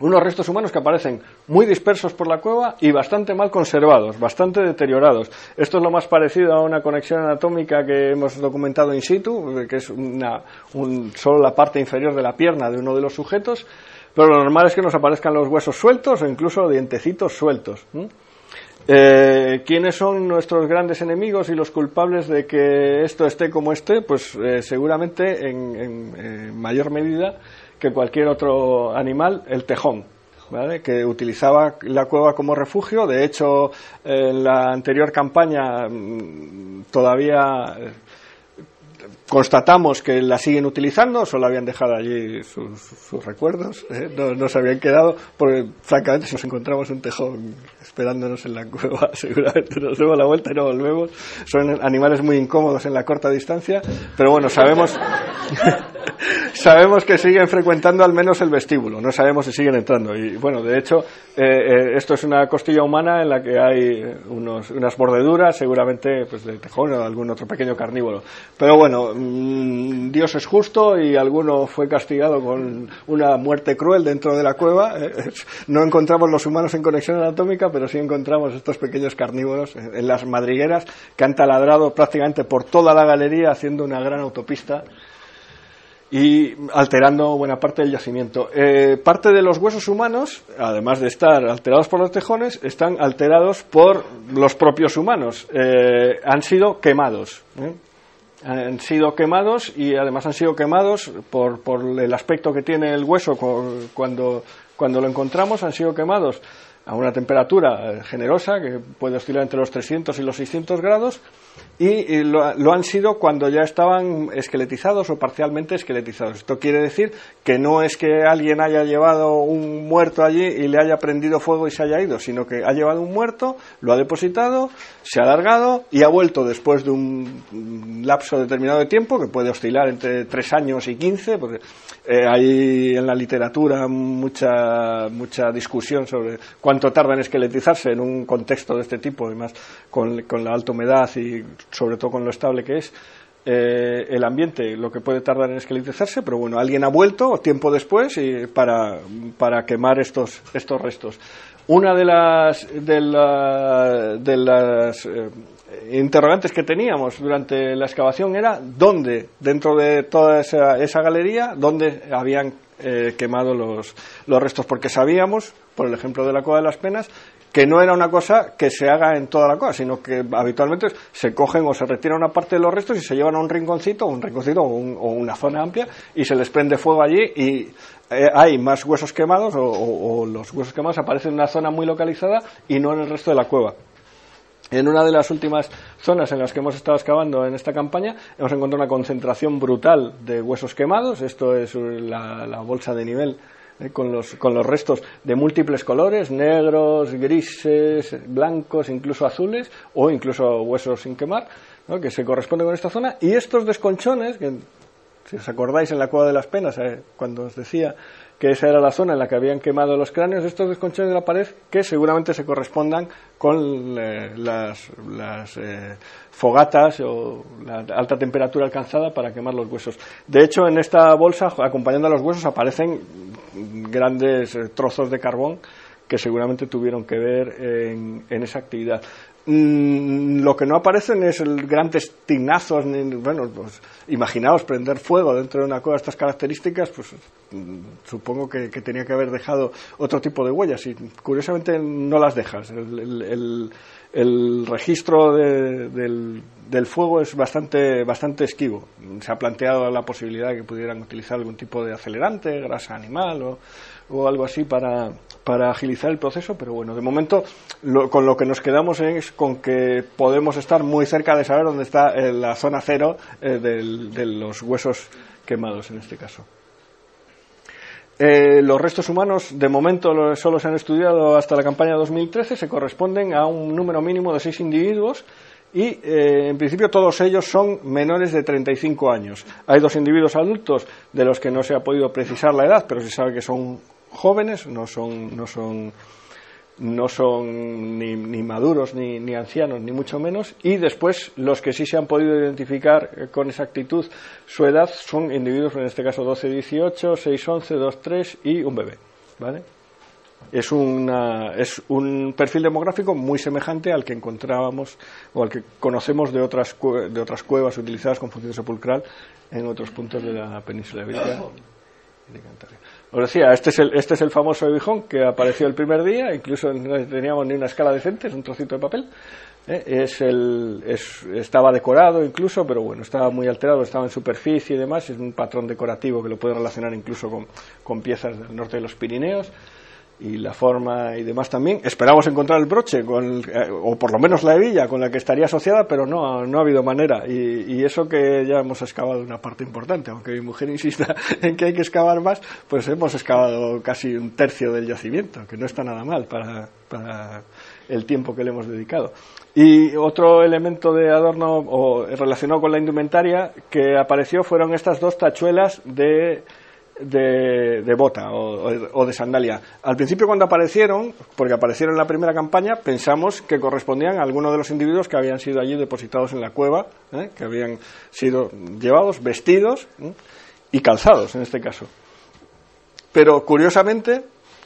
Unos restos humanos que aparecen muy dispersos por la cueva y bastante mal conservados, bastante deteriorados. Esto es lo más parecido a una conexión anatómica que hemos documentado in situ, que es solo la parte inferior de la pierna de uno de los sujetos, pero lo normal es que nos aparezcan los huesos sueltos o incluso dientecitos sueltos. ¿Quiénes son nuestros grandes enemigos y los culpables de que esto esté como esté? Pues seguramente en mayor medida que cualquier otro animal, el tejón, ¿vale?, que utilizaba la cueva como refugio. De hecho, en la anterior campaña todavía constatamos que la siguen utilizando, solo habían dejado allí sus recuerdos, no se habían quedado, porque francamente si nos encontramos un tejón esperándonos en la cueva, seguramente nos demos la vuelta y no volvemos. Son animales muy incómodos en la corta distancia, pero bueno, sabemos... Sabemos que siguen frecuentando al menos el vestíbulo, no sabemos si siguen entrando. Y bueno, de hecho, esto es una costilla humana en la que hay unas bordeduras, seguramente pues de tejón o de algún otro pequeño carnívoro. Pero bueno, Dios es justo y alguno fue castigado con una muerte cruel dentro de la cueva. No encontramos los humanos en conexión anatómica, pero sí encontramos estos pequeños carnívoros en las madrigueras que han taladrado prácticamente por toda la galería, haciendo una gran autopista y alterando buena parte del yacimiento. Parte de los huesos humanos, además de estar alterados por los tejones, están alterados por los propios humanos. Han sido quemados. Han sido quemados y además han sido quemados por el aspecto que tiene el hueso cuando lo encontramos. Han sido quemados a una temperatura generosa que puede oscilar entre los 300 y los 600 grados y lo han sido cuando ya estaban esqueletizados o parcialmente esqueletizados. Esto quiere decir que no es que alguien haya llevado un muerto allí y le haya prendido fuego y se haya ido, sino que ha llevado un muerto, lo ha depositado, se ha alargado y ha vuelto después de un lapso determinado de tiempo que puede oscilar entre 3 años y 15, porque hay en la literatura mucha discusión sobre cuánto tarda en esqueletizarse en un contexto de este tipo, además con la alta humedad y sobre todo con lo estable que es el ambiente, lo que puede tardar en esqueletizarse. Pero bueno, alguien ha vuelto tiempo después y para quemar estos restos. Una de las interrogantes que teníamos durante la excavación era dónde, dentro de toda esa galería, dónde habían quemado los restos, porque sabíamos, por el ejemplo de la Cueva de las Penas, que no era una cosa que se haga en toda la cueva, sino que habitualmente se cogen o se retira una parte de los restos y se llevan a un rinconcito o una zona amplia y se les prende fuego allí y hay más huesos quemados o los huesos quemados aparecen en una zona muy localizada y no en el resto de la cueva. En una de las últimas zonas en las que hemos estado excavando en esta campaña hemos encontrado una concentración brutal de huesos quemados. Esto es la bolsa de nivel con los restos de múltiples colores, negros, grises, blancos, incluso azules o incluso huesos sin quemar, ¿no?, que se corresponde con esta zona. Y estos desconchones, que si os acordáis en la Cueva de las Penas, cuando os decía que esa era la zona en la que habían quemado los cráneos, estos desconchones de la pared que seguramente se correspondan con las fogatas o la alta temperatura alcanzada para quemar los huesos. De hecho, en esta bolsa, acompañando a los huesos, aparecen grandes trozos de carbón que seguramente tuvieron que ver en esa actividad. Lo que no aparecen es grandes tinazos, bueno, pues imaginaos prender fuego dentro de una cueva de estas características, pues supongo que tenía que haber dejado otro tipo de huellas y curiosamente no las dejas. El registro del fuego es bastante esquivo. Se ha planteado la posibilidad de que pudieran utilizar algún tipo de acelerante, grasa animal o algo así para agilizar el proceso, pero bueno, de momento con lo que nos quedamos es con que podemos estar muy cerca de saber dónde está la zona cero de los huesos quemados en este caso. Los restos humanos, de momento, solo se han estudiado hasta la campaña 2013, se corresponden a un número mínimo de 6 individuos y en principio todos ellos son menores de 35 años. Hay dos individuos adultos de los que no se ha podido precisar la edad, pero se sabe que son jóvenes, no son ni maduros ni ancianos, ni mucho menos, y después los que sí se han podido identificar con exactitud su edad son individuos, en este caso 12-18, 6-11, 2-3 y un bebé, ¿vale? Es un perfil demográfico muy semejante al que encontrábamos o al que conocemos de otras cuevas utilizadas con función sepulcral en otros puntos de la península ibérica y de Cantabria. Os decía, este es el famoso aguijón que apareció el primer día, incluso no teníamos ni una escala decente, es un trocito de papel. Estaba decorado incluso, pero bueno, estaba muy alterado, estaba en superficie y demás, es un patrón decorativo que lo puede relacionar incluso con piezas del norte de los Pirineos. Y la forma y demás también. Esperábamos encontrar el broche, o por lo menos la hebilla con la que estaría asociada, pero no ha habido manera. Y eso que ya hemos excavado una parte importante, aunque mi mujer insista en que hay que excavar más, pues hemos excavado casi un tercio del yacimiento, que no está nada mal para el tiempo que le hemos dedicado. Y otro elemento de adorno o relacionado con la indumentaria que apareció fueron estas dos tachuelas de bota o de sandalia. Al principio, cuando aparecieron, porque aparecieron en la primera campaña, pensamos que correspondían a alguno de los individuos que habían sido allí depositados en la cueva, que habían sido llevados, vestidos y calzados en este caso. Pero curiosamente,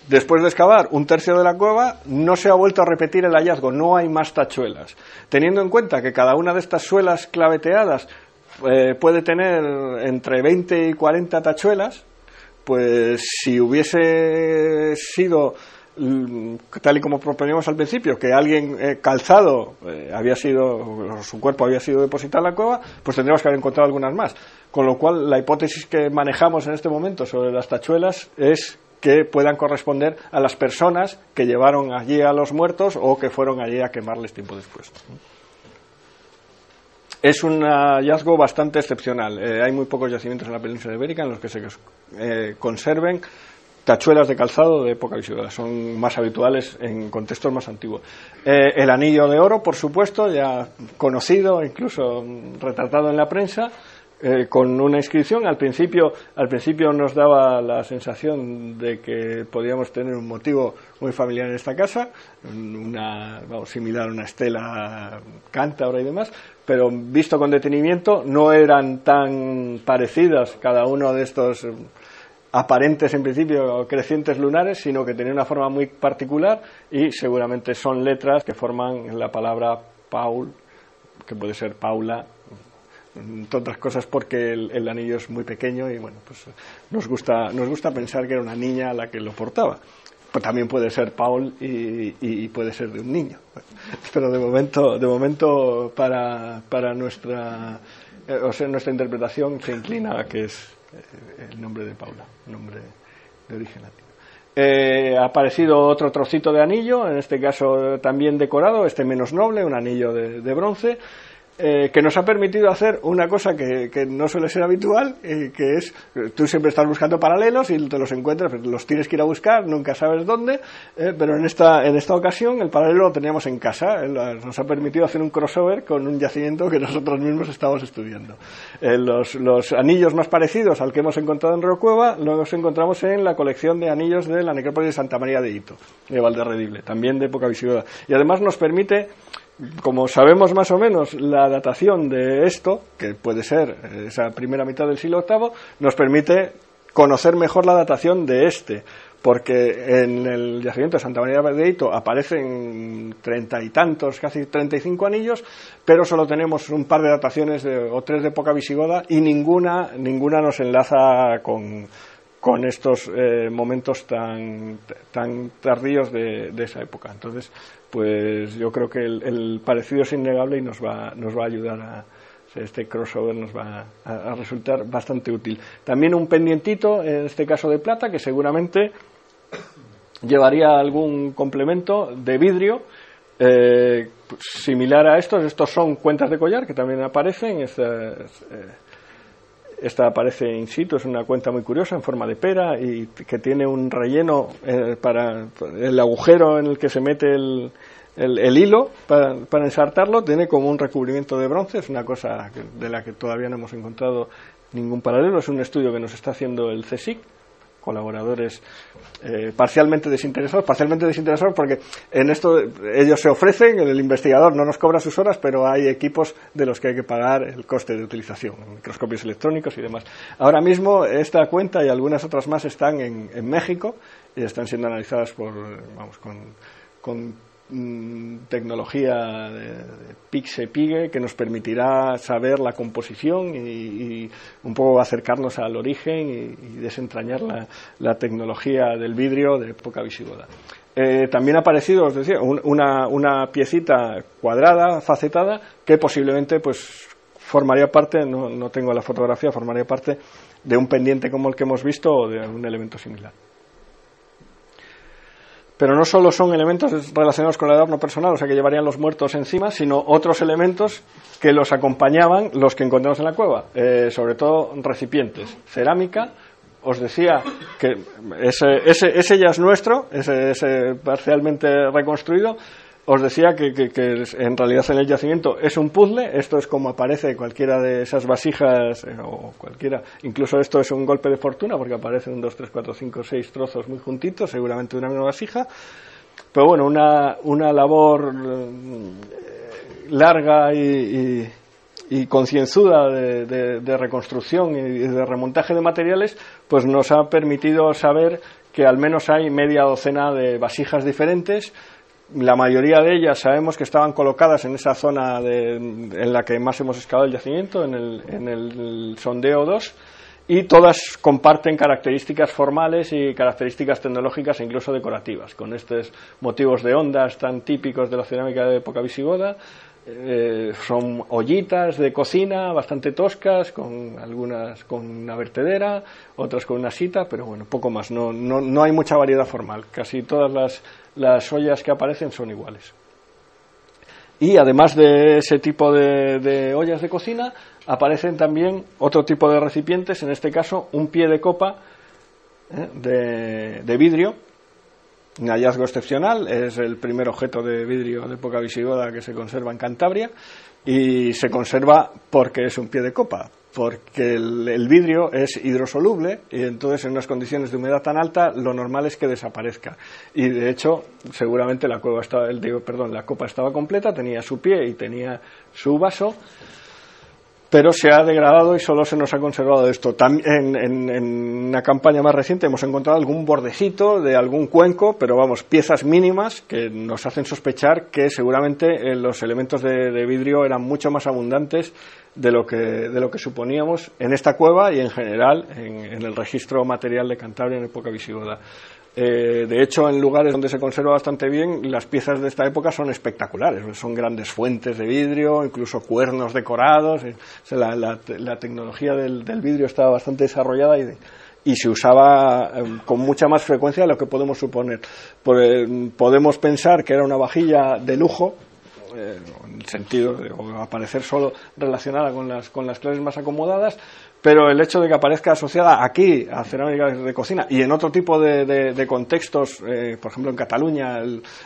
después de excavar un tercio de la cueva, no se ha vuelto a repetir el hallazgo, no hay más tachuelas, teniendo en cuenta que cada una de estas suelas claveteadas puede tener entre 20 y 40 tachuelas. Pues si hubiese sido, tal y como proponíamos al principio, que alguien calzado había sido, su cuerpo había sido depositado en la cueva, pues tendríamos que haber encontrado algunas más. Con lo cual, la hipótesis que manejamos en este momento sobre las tachuelas es que puedan corresponder a las personas que llevaron allí a los muertos o que fueron allí a quemarles tiempo después. Es un hallazgo bastante excepcional. Hay muy pocos yacimientos en la península ibérica en los que se conserven tachuelas de calzado de época visigoda. Son más habituales en contextos más antiguos. El anillo de oro, por supuesto, ya conocido, incluso retratado en la prensa, con una inscripción. Al principio nos daba la sensación de que podíamos tener un motivo muy familiar en esta casa, similar a una estela cántabra y demás, pero visto con detenimiento no eran tan parecidas cada uno de estos aparentes, en principio, crecientes lunares, sino que tenían una forma muy particular y seguramente son letras que forman la palabra Paul, que puede ser Paula, entre otras cosas porque el anillo es muy pequeño y bueno, pues nos gusta pensar que era una niña la que lo portaba. Pues también puede ser Paul y puede ser de un niño. Pero de momento para nuestra nuestra interpretación se inclina a que es el nombre de Paula, nombre de origen latino. Ha aparecido otro trocito de anillo, en este caso también decorado, este menos noble, un anillo de bronce. Que nos ha permitido hacer una cosa que no suele ser habitual, que es, tú siempre estás buscando paralelos y te los encuentras, pero los tienes que ir a buscar, nunca sabes dónde, pero en esta ocasión el paralelo lo teníamos en casa, nos ha permitido hacer un crossover con un yacimiento que nosotros mismos estamos estudiando. Los anillos más parecidos al que hemos encontrado en Riocueva los encontramos en la colección de anillos de la necrópolis de Santa María de Hito, de Valderredible, también de época visigoda, y además nos permite, como sabemos más o menos la datación de esto, que puede ser esa primera mitad del siglo VIII, nos permite conocer mejor la datación de este, porque en el yacimiento de Santa María de Hito aparecen 30 y tantos, casi 35 anillos, pero solo tenemos un par de dataciones o tres de época visigoda y ninguna nos enlaza con estos momentos tan tardíos de esa época. Entonces, pues yo creo que el parecido es innegable y nos va a ayudar este crossover nos va a resultar bastante útil. También un pendientito, en este caso de plata, que seguramente llevaría algún complemento de vidrio similar a estos. Estos son cuentas de collar que también aparecen. Esta aparece in situ, es una cuenta muy curiosa en forma de pera y que tiene un relleno para el agujero en el que se mete el, el hilo para ensartarlo, tiene como un recubrimiento de bronce, es una cosa de la que todavía no hemos encontrado ningún paralelo, es un estudio que nos está haciendo el CSIC, colaboradores parcialmente desinteresados, porque en esto ellos se ofrecen, el investigador no nos cobra sus horas, pero hay equipos de los que hay que pagar el coste de utilización, microscopios electrónicos y demás. Ahora mismo esta cuenta y algunas otras más están en México y están siendo analizadas por, vamos, con tecnología de Pixe-Pigue que nos permitirá saber la composición y un poco acercarnos al origen y desentrañar la tecnología del vidrio de época visigoda. También ha aparecido, os decía, una piecita cuadrada, facetada, que posiblemente pues formaría parte, no tengo la fotografía, formaría parte de un pendiente como el que hemos visto o de un elemento similar. Pero no solo son elementos relacionados con el adorno personal, o sea, que llevarían los muertos encima, sino otros elementos que los acompañaban, los que encontramos en la cueva, sobre todo recipientes, cerámica. Os decía que ese ya es nuestro, ese parcialmente reconstruido. Os decía que en realidad en el yacimiento es un puzzle, esto es como aparece cualquiera de esas vasijas, o cualquiera, incluso esto es un golpe de fortuna, porque aparecen 2, 3, 4, 5, 6 trozos muy juntitos, seguramente una misma vasija, pero bueno, una labor larga y concienzuda de reconstrucción y de remontaje de materiales, pues nos ha permitido saber que al menos hay media docena de vasijas diferentes. La mayoría de ellas sabemos que estaban colocadas en esa zona en la que más hemos excavado el yacimiento, en el sondeo 2, y todas comparten características formales y características tecnológicas e incluso decorativas, con estos motivos de ondas tan típicos de la cerámica de época visigoda. Son ollitas de cocina bastante toscas, con algunas con una vertedera, otras con una sita, pero bueno, poco más, no hay mucha variedad formal, casi todas las ollas que aparecen son iguales. Y además de ese tipo de ollas de cocina, aparecen también otro tipo de recipientes, en este caso un pie de copa de vidrio. Un hallazgo excepcional, es el primer objeto de vidrio de época visigoda que se conserva en Cantabria, y se conserva porque es un pie de copa, porque el vidrio es hidrosoluble y entonces en unas condiciones de humedad tan alta lo normal es que desaparezca. Y de hecho seguramente la copa estaba completa, tenía su pie y tenía su vaso, pero se ha degradado y solo se nos ha conservado esto. También en una campaña más reciente hemos encontrado algún bordecito de algún cuenco, pero vamos, piezas mínimas que nos hacen sospechar que seguramente los elementos de vidrio eran mucho más abundantes de lo que suponíamos en esta cueva y en general en el registro material de Cantabria en época visigoda. De hecho, en lugares donde se conserva bastante bien, las piezas de esta época son espectaculares, son grandes fuentes de vidrio, incluso cuernos decorados. La tecnología del vidrio estaba bastante desarrollada y se usaba con mucha más frecuencia de lo que podemos suponer. Podemos pensar que era una vajilla de lujo, en el sentido de aparecer solo relacionada con las clases más acomodadas, pero el hecho de que aparezca asociada aquí a cerámica de cocina y en otro tipo de contextos, por ejemplo en Cataluña,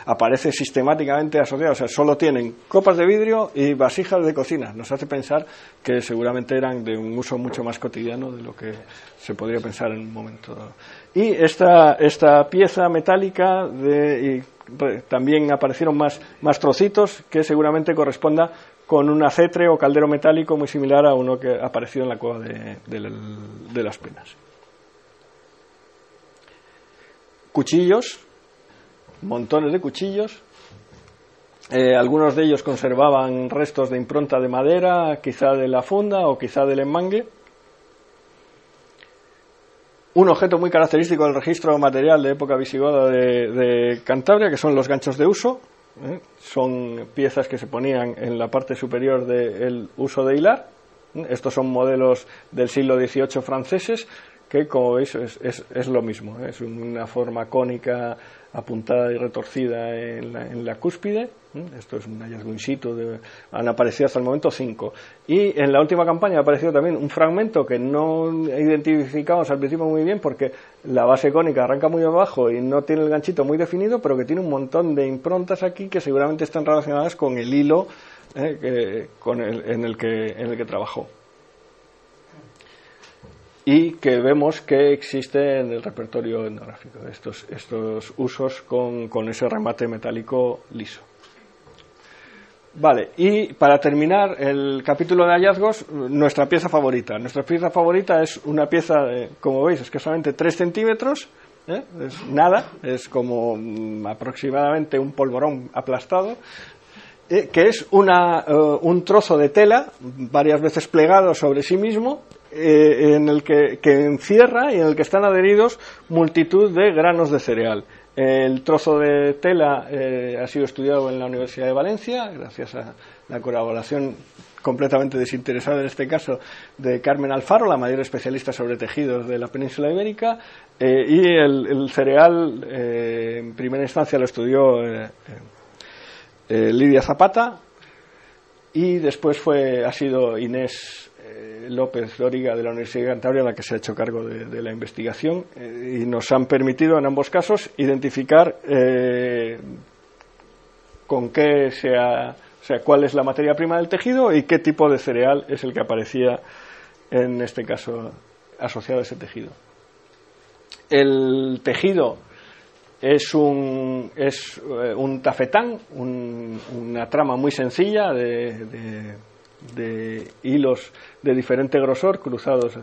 aparece sistemáticamente asociada, o sea, solo tienen copas de vidrio y vasijas de cocina, nos hace pensar que seguramente eran de un uso mucho más cotidiano de lo que se podría pensar en un momento dado. Y esta pieza metálica también aparecieron más trocitos que seguramente corresponda con un acetre o caldero metálico muy similar a uno que ha aparecido en la cueva de las Penas. Cuchillos, montones de cuchillos, algunos de ellos conservaban restos de impronta de madera, quizá de la funda o quizá del enmangue. Un objeto muy característico del registro material de época visigoda de Cantabria, que son los ganchos de uso. Son piezas que se ponían en la parte superior del uso de hilar. Estos son modelos del siglo XVIII franceses que, como veis, es lo mismo, ¿eh? Es una forma cónica apuntada y retorcida en la cúspide. Esto es un hallazgo in situ, han aparecido hasta el momento 5, y en la última campaña ha aparecido también un fragmento que no identificamos al principio muy bien porque la base cónica arranca muy abajo y no tiene el ganchito muy definido, pero que tiene un montón de improntas aquí que seguramente están relacionadas con el hilo en el que trabajó, y que vemos que existe en el repertorio etnográfico estos usos con ese remate metálico liso. Vale, y para terminar el capítulo de hallazgos, nuestra pieza favorita. Nuestra pieza favorita es una pieza, como veis, escasamente 3 centímetros, es nada, es como aproximadamente un polvorón aplastado, que es un trozo de tela, varias veces plegado sobre sí mismo, en el que encierra y en el que están adheridos multitud de granos de cereal. El trozo de tela ha sido estudiado en la Universidad de Valencia, gracias a la colaboración completamente desinteresada en este caso de Carmen Alfaro, la mayor especialista sobre tejidos de la península ibérica, y el cereal en primera instancia lo estudió Lidia Zapata, y después ha sido Inés López Dóriga de la Universidad de Cantabria la que se ha hecho cargo de la investigación, y nos han permitido en ambos casos identificar cuál es la materia prima del tejido y qué tipo de cereal es el que aparecía en este caso asociado a ese tejido. El tejido es un tafetán, una trama muy sencilla de hilos de diferente grosor cruzados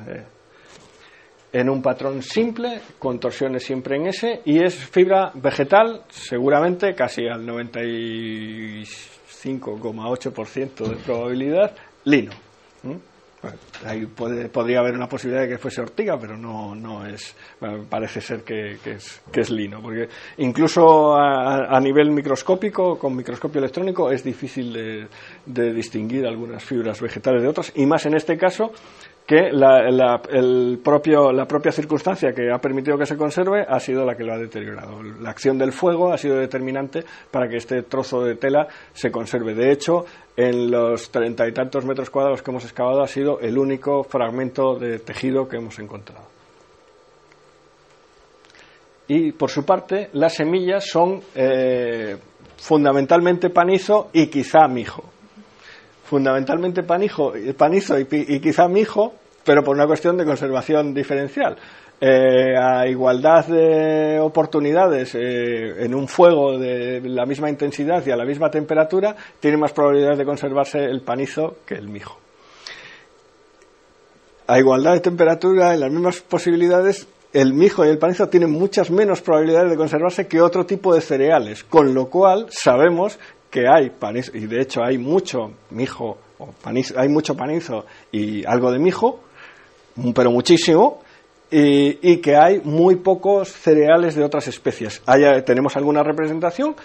en un patrón simple, con torsiones siempre en S, y es fibra vegetal, seguramente casi al 95,8% de probabilidad lino. Bueno, ahí podría haber una posibilidad de que fuese ortiga, pero no es. Bueno, parece ser que es lino, porque incluso a nivel microscópico, con microscopio electrónico, es difícil de distinguir algunas fibras vegetales de otras, y más en este caso que la propia circunstancia que ha permitido que se conserve ha sido la que lo ha deteriorado. La acción del fuego ha sido determinante para que este trozo de tela se conserve. De hecho, en los 30 y tantos metros cuadrados que hemos excavado ha sido el único fragmento de tejido que hemos encontrado. Y por su parte, las semillas son fundamentalmente panizo y quizá mijo. Fundamentalmente panizo y quizá mijo, pero por una cuestión de conservación diferencial. A igualdad de oportunidades en un fuego de la misma intensidad y a la misma temperatura, tiene más probabilidades de conservarse el panizo que el mijo. A igualdad de temperatura, en las mismas posibilidades, el mijo y el panizo tienen muchas menos probabilidades de conservarse que otro tipo de cereales, con lo cual sabemos que hay panizo, y de hecho hay mucho mijo, hay mucho panizo y algo de mijo, pero muchísimo. Y que hay muy pocos cereales de otras especies. Allá tenemos alguna representación,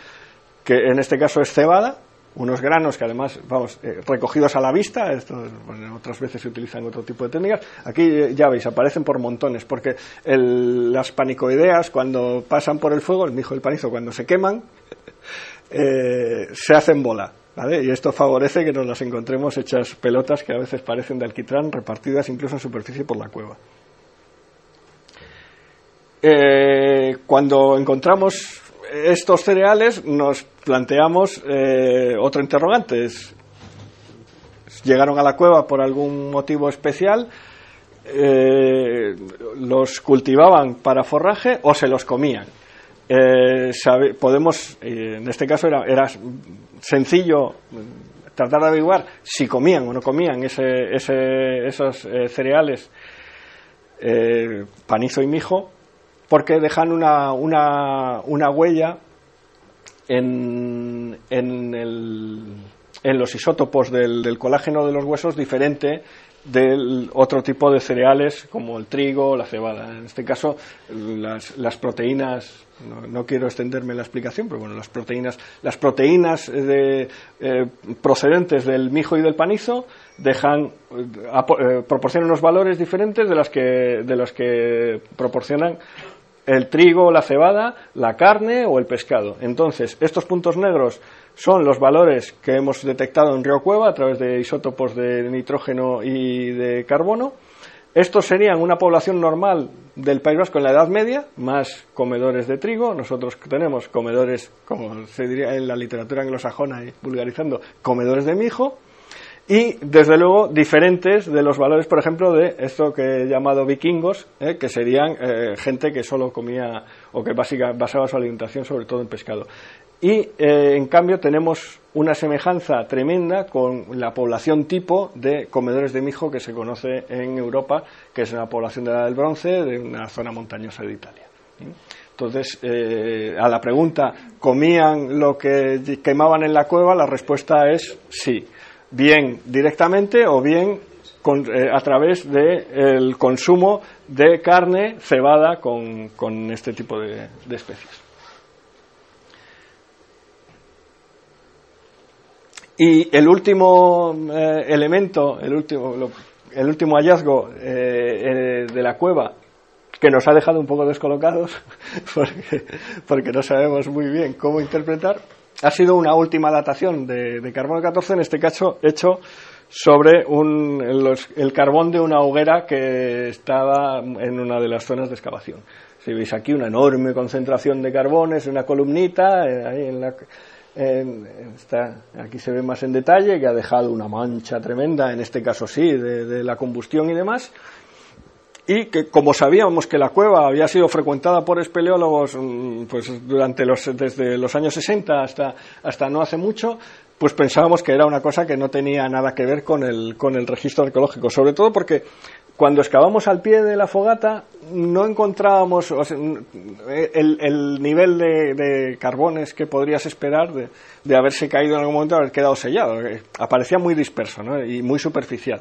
que en este caso es cebada, unos granos que además, vamos, recogidos a la vista. Esto, bueno, otras veces se utilizan otro tipo de técnicas. Aquí ya veis, aparecen por montones, porque las panicoideas, cuando pasan por el fuego, el mijo y el panizo, cuando se queman, se hacen bola, ¿vale? Y esto favorece que nos las encontremos hechas pelotas que a veces parecen de alquitrán, repartidas incluso en superficie por la cueva. Cuando encontramos estos cereales nos planteamos otro interrogante. ¿Llegaron a la cueva por algún motivo especial? ¿Los cultivaban para forraje o se los comían? En este caso era sencillo tratar de averiguar si comían o no comían esos cereales, panizo y mijo, porque dejan una huella en los isótopos del colágeno de los huesos diferente del otro tipo de cereales como el trigo o la cebada. En este caso, las proteínas, no quiero extenderme la explicación, pero bueno, las proteínas procedentes del mijo y del panizo proporcionan unos valores diferentes de los que proporcionan el trigo, la cebada, la carne o el pescado. Entonces, estos puntos negros son los valores que hemos detectado en Riocueva a través de isótopos de nitrógeno y de carbono. Estos serían una población normal del País Vasco en la Edad Media, más comedores de trigo. Nosotros tenemos comedores, como se diría en la literatura anglosajona, vulgarizando, comedores de mijo. Y, desde luego, diferentes de los valores, por ejemplo, de esto que he llamado vikingos, que serían gente que solo comía o que basaba su alimentación sobre todo en pescado. Y, en cambio, tenemos una semejanza tremenda con la población tipo de comedores de mijo que se conoce en Europa, que es una población de la Edad del Bronce, de una zona montañosa de Italia. Entonces, a la pregunta, ¿comían lo que quemaban en la cueva? La respuesta es sí. Bien directamente o bien a través del consumo de carne cebada con este tipo de especies. Y el último elemento, el último hallazgo de la cueva, que nos ha dejado un poco descolocados porque no sabemos muy bien cómo interpretar, ha sido una última datación de carbono 14, en este caso hecho sobre el carbón de una hoguera que estaba en una de las zonas de excavación. Si veis aquí una enorme concentración de carbones, una columnita, ahí aquí se ve más en detalle, que ha dejado una mancha tremenda, en este caso sí, de la combustión y demás. Y que, como sabíamos que la cueva había sido frecuentada por espeleólogos pues desde los años 60 hasta no hace mucho, pues pensábamos que era una cosa que no tenía nada que ver con el registro arqueológico, sobre todo porque cuando excavamos al pie de la fogata no encontrábamos, o sea, el nivel de carbones que podrías esperar de haberse caído en algún momento, haber quedado sellado. Aparecía muy disperso, ¿no? Y muy superficial.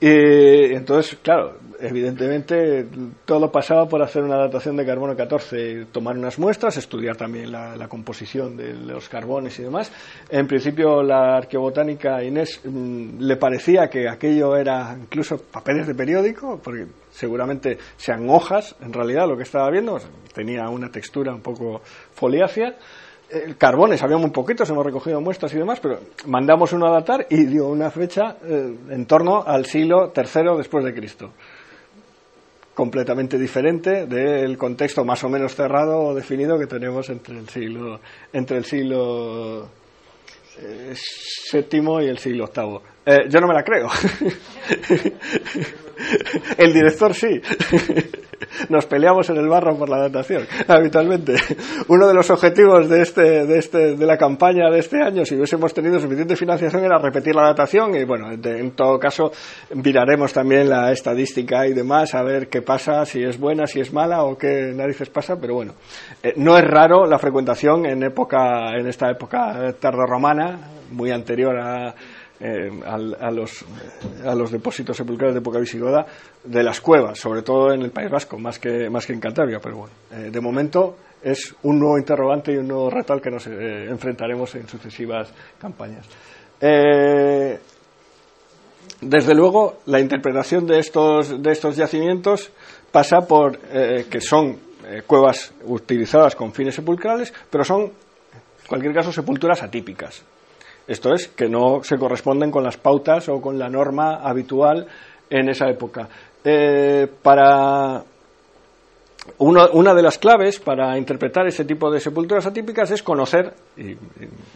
Y entonces, claro, evidentemente todo pasaba por hacer una datación de carbono 14, tomar unas muestras, estudiar también la composición de los carbones y demás. En principio la arqueobotánica Inés le parecía que aquello era incluso papeles de periódico, porque seguramente sean hojas, en realidad lo que estaba viendo, o sea, tenía una textura un poco foliácea. Carbones, había muy poquitos, hemos recogido muestras y demás, pero mandamos uno a datar y dio una fecha en torno al siglo III después de Cristo. Completamente diferente del contexto más o menos cerrado o definido que tenemos entre el siglo VII y el siglo VIII. Yo no me la creo. El director sí. Nos peleamos en el barro por la datación, habitualmente. Uno de los objetivos de la campaña de este año, si hubiésemos tenido suficiente financiación, era repetir la datación y, bueno, en todo caso, miraremos también la estadística y demás, a ver qué pasa, si es buena, si es mala o qué narices pasa, pero bueno. No es raro la frecuentación en esta época tardorromana, muy anterior a los depósitos sepulcrales de época visigoda de las cuevas, sobre todo en el País Vasco, más que en Cantabria, pero bueno, de momento es un nuevo interrogante y un nuevo reto al que nos enfrentaremos en sucesivas campañas. Desde luego, la interpretación de estos yacimientos pasa por que son cuevas utilizadas con fines sepulcrales, pero son, en cualquier caso, sepulturas atípicas. Esto es, que no se corresponden con las pautas o con la norma habitual en esa época. Una de las claves para interpretar ese tipo de sepulturas atípicas es conocer,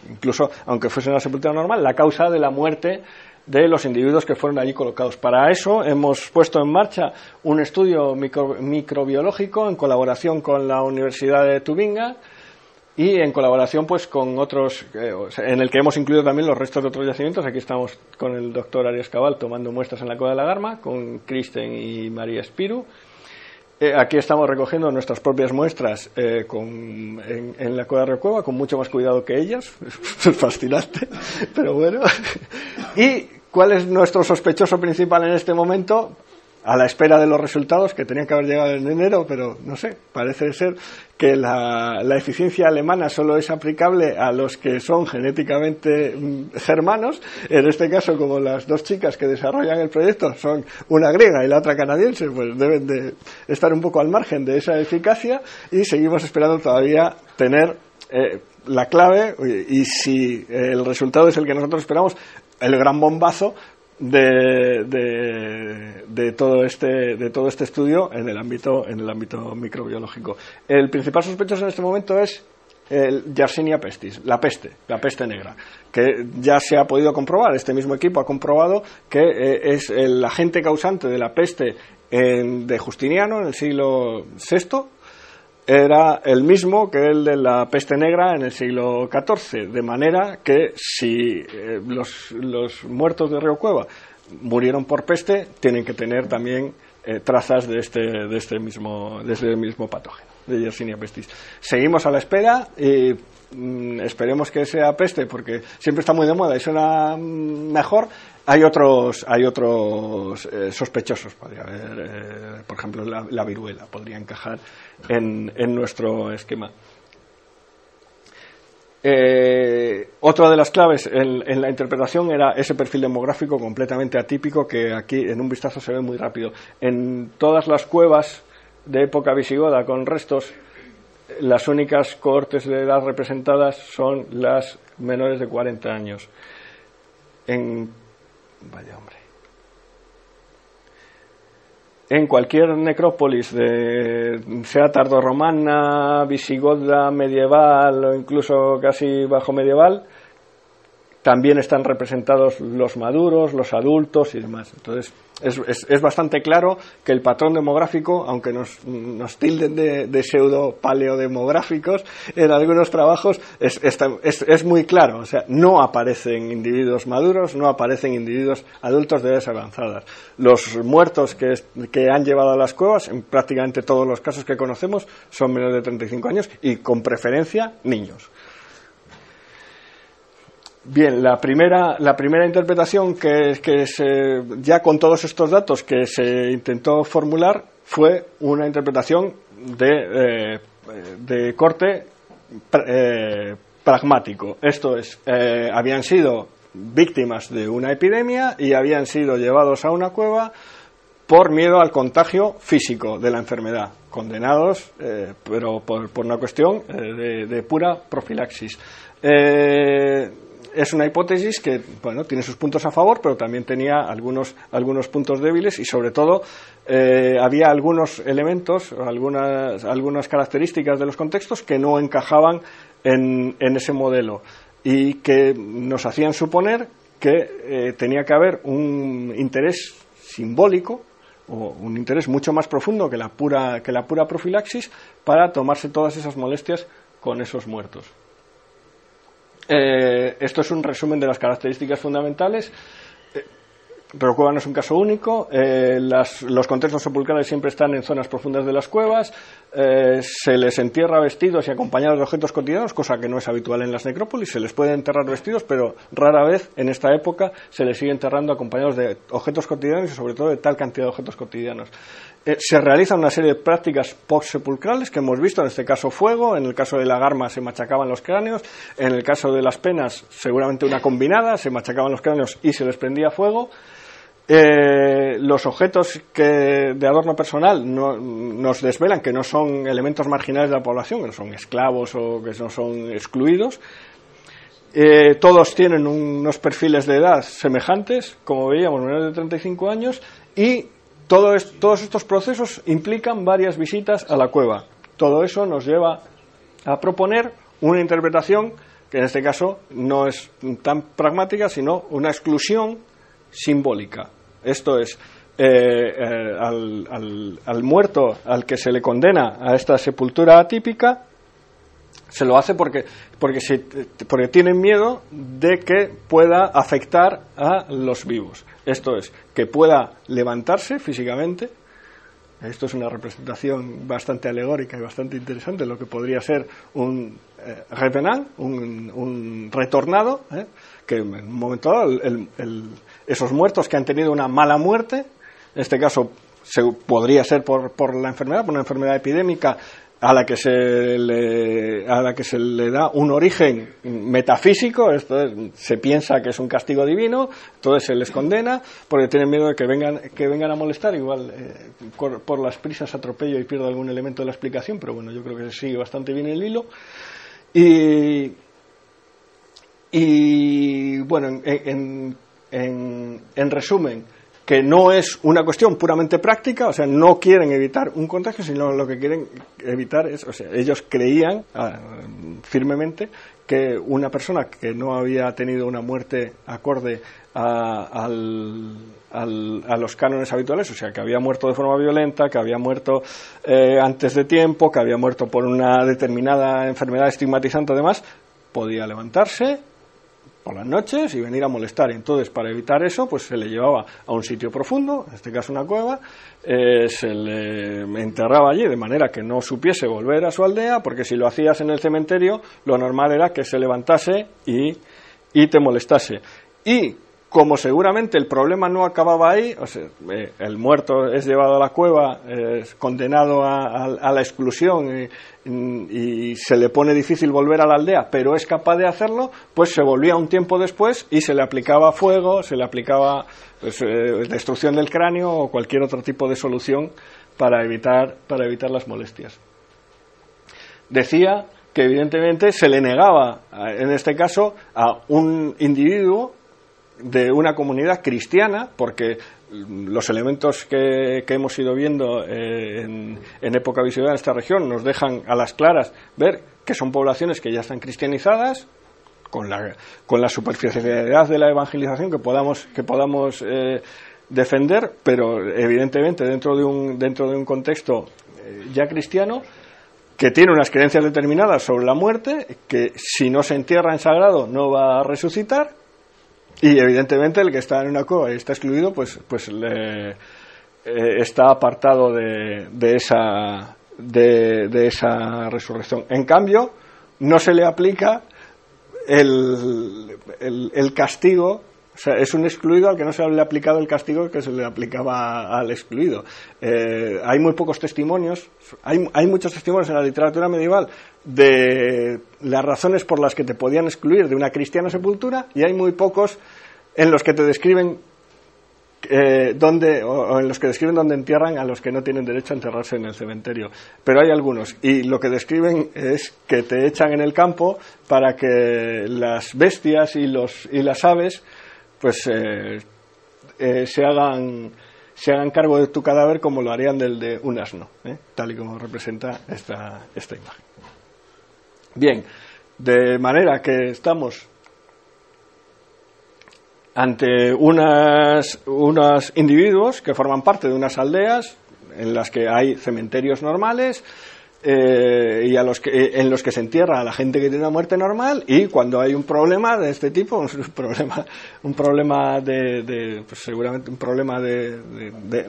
incluso aunque fuese una sepultura normal, la causa de la muerte de los individuos que fueron allí colocados. Para eso hemos puesto en marcha un estudio microbiológico en colaboración con la Universidad de Tubinga, y en colaboración pues con otros, en el que hemos incluido también los restos de otros yacimientos. Aquí estamos con el doctor Arias Cabal tomando muestras en la Cueva de la Garma, con Kristen y María Espiru. Aquí estamos recogiendo nuestras propias muestras en la Cueva de Riocueva, con mucho más cuidado que ellas, es fascinante, pero bueno. Y ¿Cuál es nuestro sospechoso principal en este momento? A la espera de los resultados, que tenían que haber llegado en enero, pero no sé, parece ser que la eficiencia alemana solo es aplicable a los que son genéticamente germanos. En este caso, como las dos chicas que desarrollan el proyecto son una griega y la otra canadiense, pues deben de estar un poco al margen de esa eficacia, y seguimos esperando todavía tener la clave, y si el resultado es el que nosotros esperamos, el gran bombazo de todo este estudio en el ámbito microbiológico. El principal sospechoso en este momento es el Yersinia pestis, la peste negra, que ya se ha podido comprobar. Este mismo equipo ha comprobado que es el agente causante de la peste de Justiniano en el siglo VI. Era el mismo que el de la peste negra en el siglo XIV, de manera que si los muertos de Riocueva murieron por peste, tienen que tener también trazas de este mismo patógeno, de Yersinia pestis. Seguimos a la espera y esperemos que sea peste, porque siempre está muy de moda y suena mejor. Hay otros sospechosos, podría haber, por ejemplo, la viruela podría encajar en nuestro esquema. Otra de las claves en la interpretación era ese perfil demográfico completamente atípico, que aquí en un vistazo se ve muy rápido. En todas las cuevas de época visigoda con restos, las únicas cohortes de edad representadas son las menores de 40 años. En cualquier necrópolis, sea tardorromana, visigoda, medieval o incluso casi bajo medieval, también están representados los maduros, los adultos y demás. Entonces, es bastante claro que el patrón demográfico, aunque nos tilden de pseudo-paleodemográficos en algunos trabajos, es muy claro. O sea, no aparecen individuos maduros, no aparecen individuos adultos de edades avanzadas. Los muertos que han llevado a las cuevas, en prácticamente todos los casos que conocemos, son menores de 35 años y, con preferencia, niños. Bien, la primera interpretación que ya con todos estos datos que se intentó formular fue una interpretación de corte pragmático. Esto es, habían sido víctimas de una epidemia y habían sido llevados a una cueva por miedo al contagio físico de la enfermedad, condenados, pero por una cuestión de pura profilaxis. Es una hipótesis que, bueno, tiene sus puntos a favor, pero también tenía algunos puntos débiles, y sobre todo había algunos elementos, algunas características de los contextos que no encajaban en ese modelo y que nos hacían suponer que tenía que haber un interés simbólico o un interés mucho más profundo que la pura profilaxis para tomarse todas esas molestias con esos muertos. Esto es un resumen de las características fundamentales. Riocueva no es un caso único. Los contextos sepulcrales siempre están en zonas profundas de las cuevas. Se les entierra vestidos y acompañados de objetos cotidianos, cosa que no es habitual en las necrópolis. Se les puede enterrar vestidos, pero rara vez en esta época se les sigue enterrando acompañados de objetos cotidianos, y sobre todo de tal cantidad de objetos cotidianos. Se realizan una serie de prácticas post-sepulcrales que hemos visto, en este caso fuego, en el caso de la Garma se machacaban los cráneos, en el caso de las Penas seguramente una combinada, se machacaban los cráneos y se les prendía fuego. Los objetos de adorno personal nos desvelan que no son elementos marginales de la población, que no son esclavos o que no son excluidos. Todos tienen unos perfiles de edad semejantes, como veíamos, menores de 35 años, y todos estos procesos implican varias visitas a la cueva. Todo eso nos lleva a proponer una interpretación que en este caso no es tan pragmática, sino una exclusión simbólica. Esto es, al muerto al que se le condena a esta sepultura atípica, se lo hace porque tienen miedo de que pueda afectar a los vivos. Esto es, que pueda levantarse físicamente, Esto es una representación bastante alegórica y bastante interesante, lo que podría ser un revenant, un retornado, que en un momento dado esos muertos que han tenido una mala muerte, en este caso podría ser por la enfermedad, por una enfermedad epidémica a la que se le da un origen metafísico, esto es, se piensa que es un castigo divino, entonces se les condena porque tienen miedo de que vengan a molestar, igual por las prisas atropello y pierdo algún elemento de la explicación, pero bueno, yo creo que se sigue bastante bien el hilo. Y bueno, en resumen, que no es una cuestión puramente práctica, o sea, no quieren evitar un contagio, sino lo que quieren evitar es, o sea, ellos creían firmemente que una persona que no había tenido una muerte acorde a los cánones habituales, o sea, que había muerto de forma violenta, que había muerto antes de tiempo, que había muerto por una determinada enfermedad estigmatizante, además, podía levantarse por las noches y venir a molestar. Entonces, para evitar eso, pues se le llevaba a un sitio profundo, en este caso una cueva, se le enterraba allí de manera que no supiese volver a su aldea, porque si lo hacías en el cementerio, lo normal era que se levantase y te molestase. Y como seguramente el problema no acababa ahí, o sea, el muerto es llevado a la cueva, es condenado a la exclusión y se le pone difícil volver a la aldea, pero es capaz de hacerlo, pues se volvía un tiempo después y se le aplicaba fuego, se le aplicaba pues, destrucción del cráneo o cualquier otro tipo de solución para evitar las molestias. Decía que evidentemente se le negaba, en este caso, a un individuo de una comunidad cristiana, porque los elementos que hemos ido viendo en época visigoda en esta región nos dejan a las claras ver que son poblaciones que ya están cristianizadas, con la superficialidad de la evangelización que podamos defender, pero evidentemente dentro de un contexto ya cristiano, que tiene unas creencias determinadas sobre la muerte, que si no se entierra en sagrado no va a resucitar. Y evidentemente el que está en una cueva y está excluido, pues está apartado de esa resurrección. En cambio, no se le aplica el castigo, o sea, es un excluido al que no se le ha aplicado el castigo que se le aplicaba al excluido. Hay muy pocos testimonios, hay muchos testimonios en la literatura medieval de las razones por las que te podían excluir de una cristiana sepultura, y hay muy pocos en los que te describen dónde entierran a los que no tienen derecho a enterrarse en el cementerio, pero hay algunos, y lo que describen es que te echan en el campo para que las bestias y las aves pues se hagan cargo de tu cadáver como lo harían del de un asno, tal y como representa esta imagen. Bien, de manera que estamos ante unos individuos que forman parte de unas aldeas en las que hay cementerios normales y en los que se entierra a la gente que tiene una muerte normal, y cuando hay un problema de este tipo, un problema de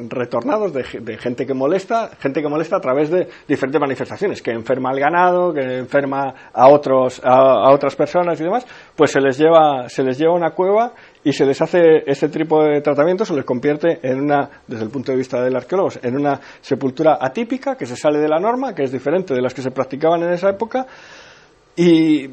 retornados, de gente que molesta a través de diferentes manifestaciones, que enferma al ganado, que enferma a otras personas y demás, pues se les lleva a una cueva y se les hace este tipo de tratamiento, se les convierte en una, desde el punto de vista del arqueólogo, en una sepultura atípica, que se sale de la norma, que es diferente de las que se practicaban en esa época, y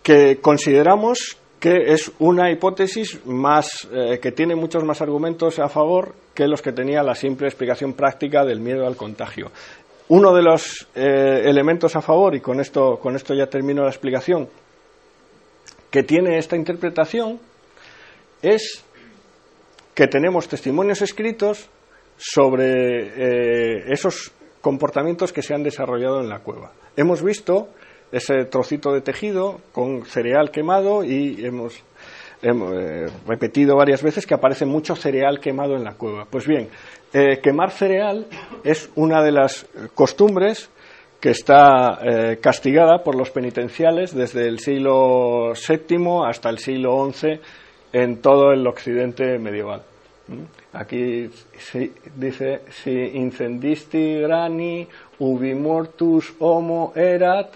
que consideramos que es una hipótesis más que tiene muchos más argumentos a favor que los que tenía la simple explicación práctica del miedo al contagio. Uno de los elementos a favor, y con esto ya termino la explicación, que tiene esta interpretación, es que tenemos testimonios escritos sobre esos comportamientos que se han desarrollado en la cueva. Hemos visto ese trocito de tejido con cereal quemado y hemos repetido varias veces que aparece mucho cereal quemado en la cueva. Pues bien, quemar cereal es una de las costumbres que está castigada por los penitenciales desde el siglo VII hasta el siglo XI en todo el occidente medieval. Aquí se dice, si incendisti grani, ubi mortus homo erat,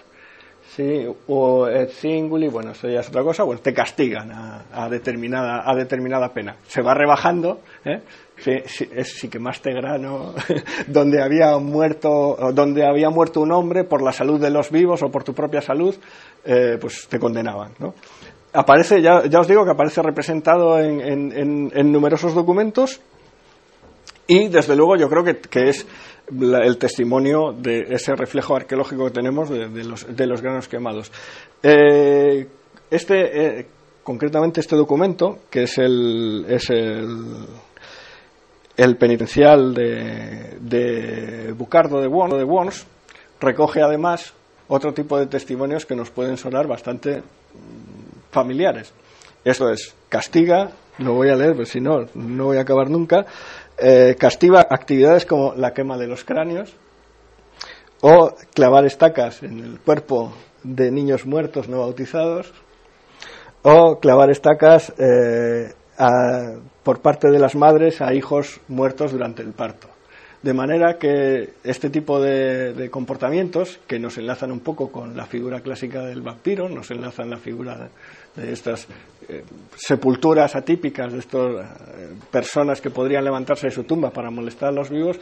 si, o et singuli, bueno, eso ya es otra cosa, bueno, te castigan a determinada pena. Se va rebajando, ¿eh? Si quemaste grano donde había muerto un hombre por la salud de los vivos o por tu propia salud, pues te condenaban, ¿no? Aparece, ya os digo que aparece representado en numerosos documentos, y desde luego yo creo que es el testimonio de ese reflejo arqueológico que tenemos de los granos quemados. Concretamente este documento, que es el penitencial de Bucardo de Worms, recoge además otro tipo de testimonios que nos pueden sonar bastante familiares. Eso es, castiga, lo voy a leer, pues si no, no voy a acabar nunca, castiga actividades como la quema de los cráneos o clavar estacas en el cuerpo de niños muertos no bautizados o clavar estacas por parte de las madres a hijos muertos durante el parto. De manera que este tipo de comportamientos, que nos enlazan un poco con la figura clásica del vampiro, nos enlazan la figura de estas sepulturas atípicas, de estas personas que podrían levantarse de su tumba para molestar a los vivos,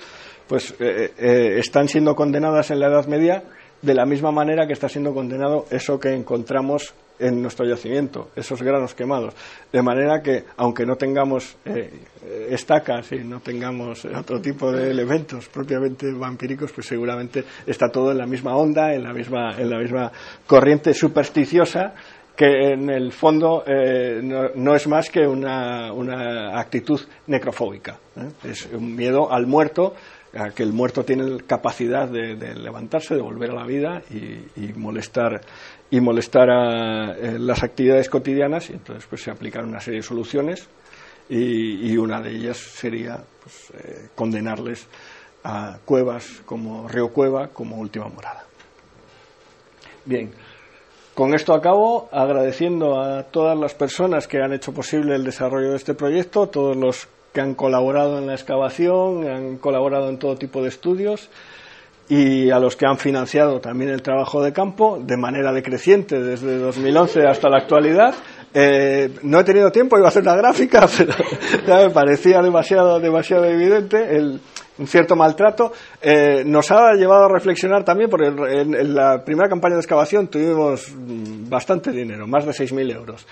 pues están siendo condenadas en la Edad Media de la misma manera que está siendo condenado eso que encontramos en nuestro yacimiento, esos granos quemados. De manera que, aunque no tengamos estacas y no tengamos otro tipo de elementos propiamente vampíricos, pues seguramente está todo en la misma onda, en la misma corriente supersticiosa, que en el fondo no es más que una actitud necrofóbica, ¿eh? Es un miedo al muerto, a que el muerto tiene capacidad de levantarse, de volver a la vida y molestar a las actividades cotidianas, y entonces pues se aplican una serie de soluciones, y una de ellas sería pues, condenarles a cuevas como Riocueva como última morada. Bien, con esto acabo, agradeciendo a todas las personas que han hecho posible el desarrollo de este proyecto, todos los que han colaborado en la excavación, han colaborado en todo tipo de estudios, y a los que han financiado también el trabajo de campo de manera decreciente desde 2011 hasta la actualidad. No he tenido tiempo, iba a hacer una gráfica, pero ya me parecía demasiado evidente un cierto maltrato. Nos ha llevado a reflexionar también, porque en la primera campaña de excavación tuvimos bastante dinero, más de 6.000 euros.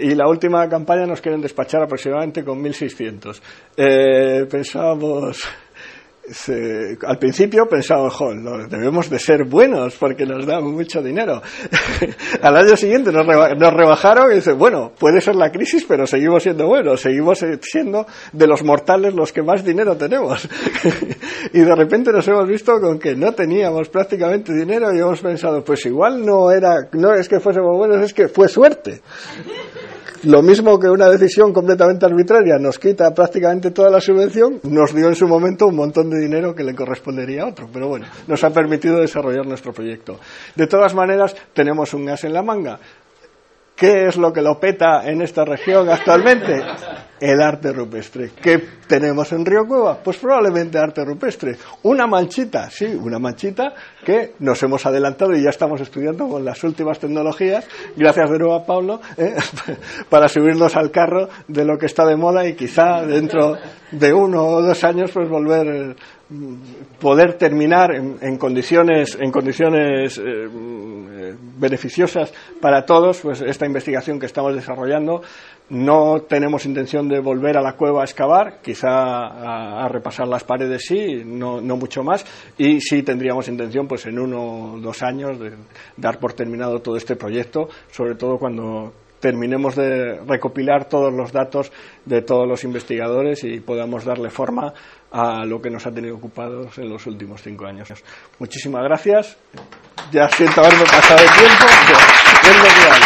Y la última campaña nos quieren despachar aproximadamente con 1.600. Pensábamos... Al principio pensábamos, debemos de ser buenos porque nos dan mucho dinero. Al año siguiente nos rebajaron y dice, bueno, puede ser la crisis, pero seguimos siendo buenos, seguimos siendo de los mortales los que más dinero tenemos. Y de repente nos hemos visto con que no teníamos prácticamente dinero y hemos pensado, pues igual no es que fuésemos buenos, es que fue suerte. Lo mismo que una decisión completamente arbitraria nos quita prácticamente toda la subvención, nos dio en su momento un montón de dinero que le correspondería a otro, pero bueno, nos ha permitido desarrollar nuestro proyecto. De todas maneras, tenemos un as en la manga. ¿Qué es lo que lo peta en esta región actualmente? El arte rupestre. ¿Qué tenemos en Riocueva? Pues probablemente arte rupestre. Una manchita, sí, una manchita que nos hemos adelantado y ya estamos estudiando con las últimas tecnologías, gracias de nuevo a Pablo, para subirnos al carro de lo que está de moda y quizá dentro de 1 o 2 años pues poder terminar en condiciones beneficiosas para todos, pues esta investigación que estamos desarrollando. No tenemos intención de volver a la cueva a excavar, quizá a repasar las paredes sí, no mucho más, y sí tendríamos intención pues en 1 o 2 años de dar por terminado todo este proyecto, sobre todo cuando terminemos de recopilar todos los datos de todos los investigadores y podamos darle forma a lo que nos ha tenido ocupados en los últimos 5 años. Muchísimas gracias. Ya siento haberme pasado el tiempo.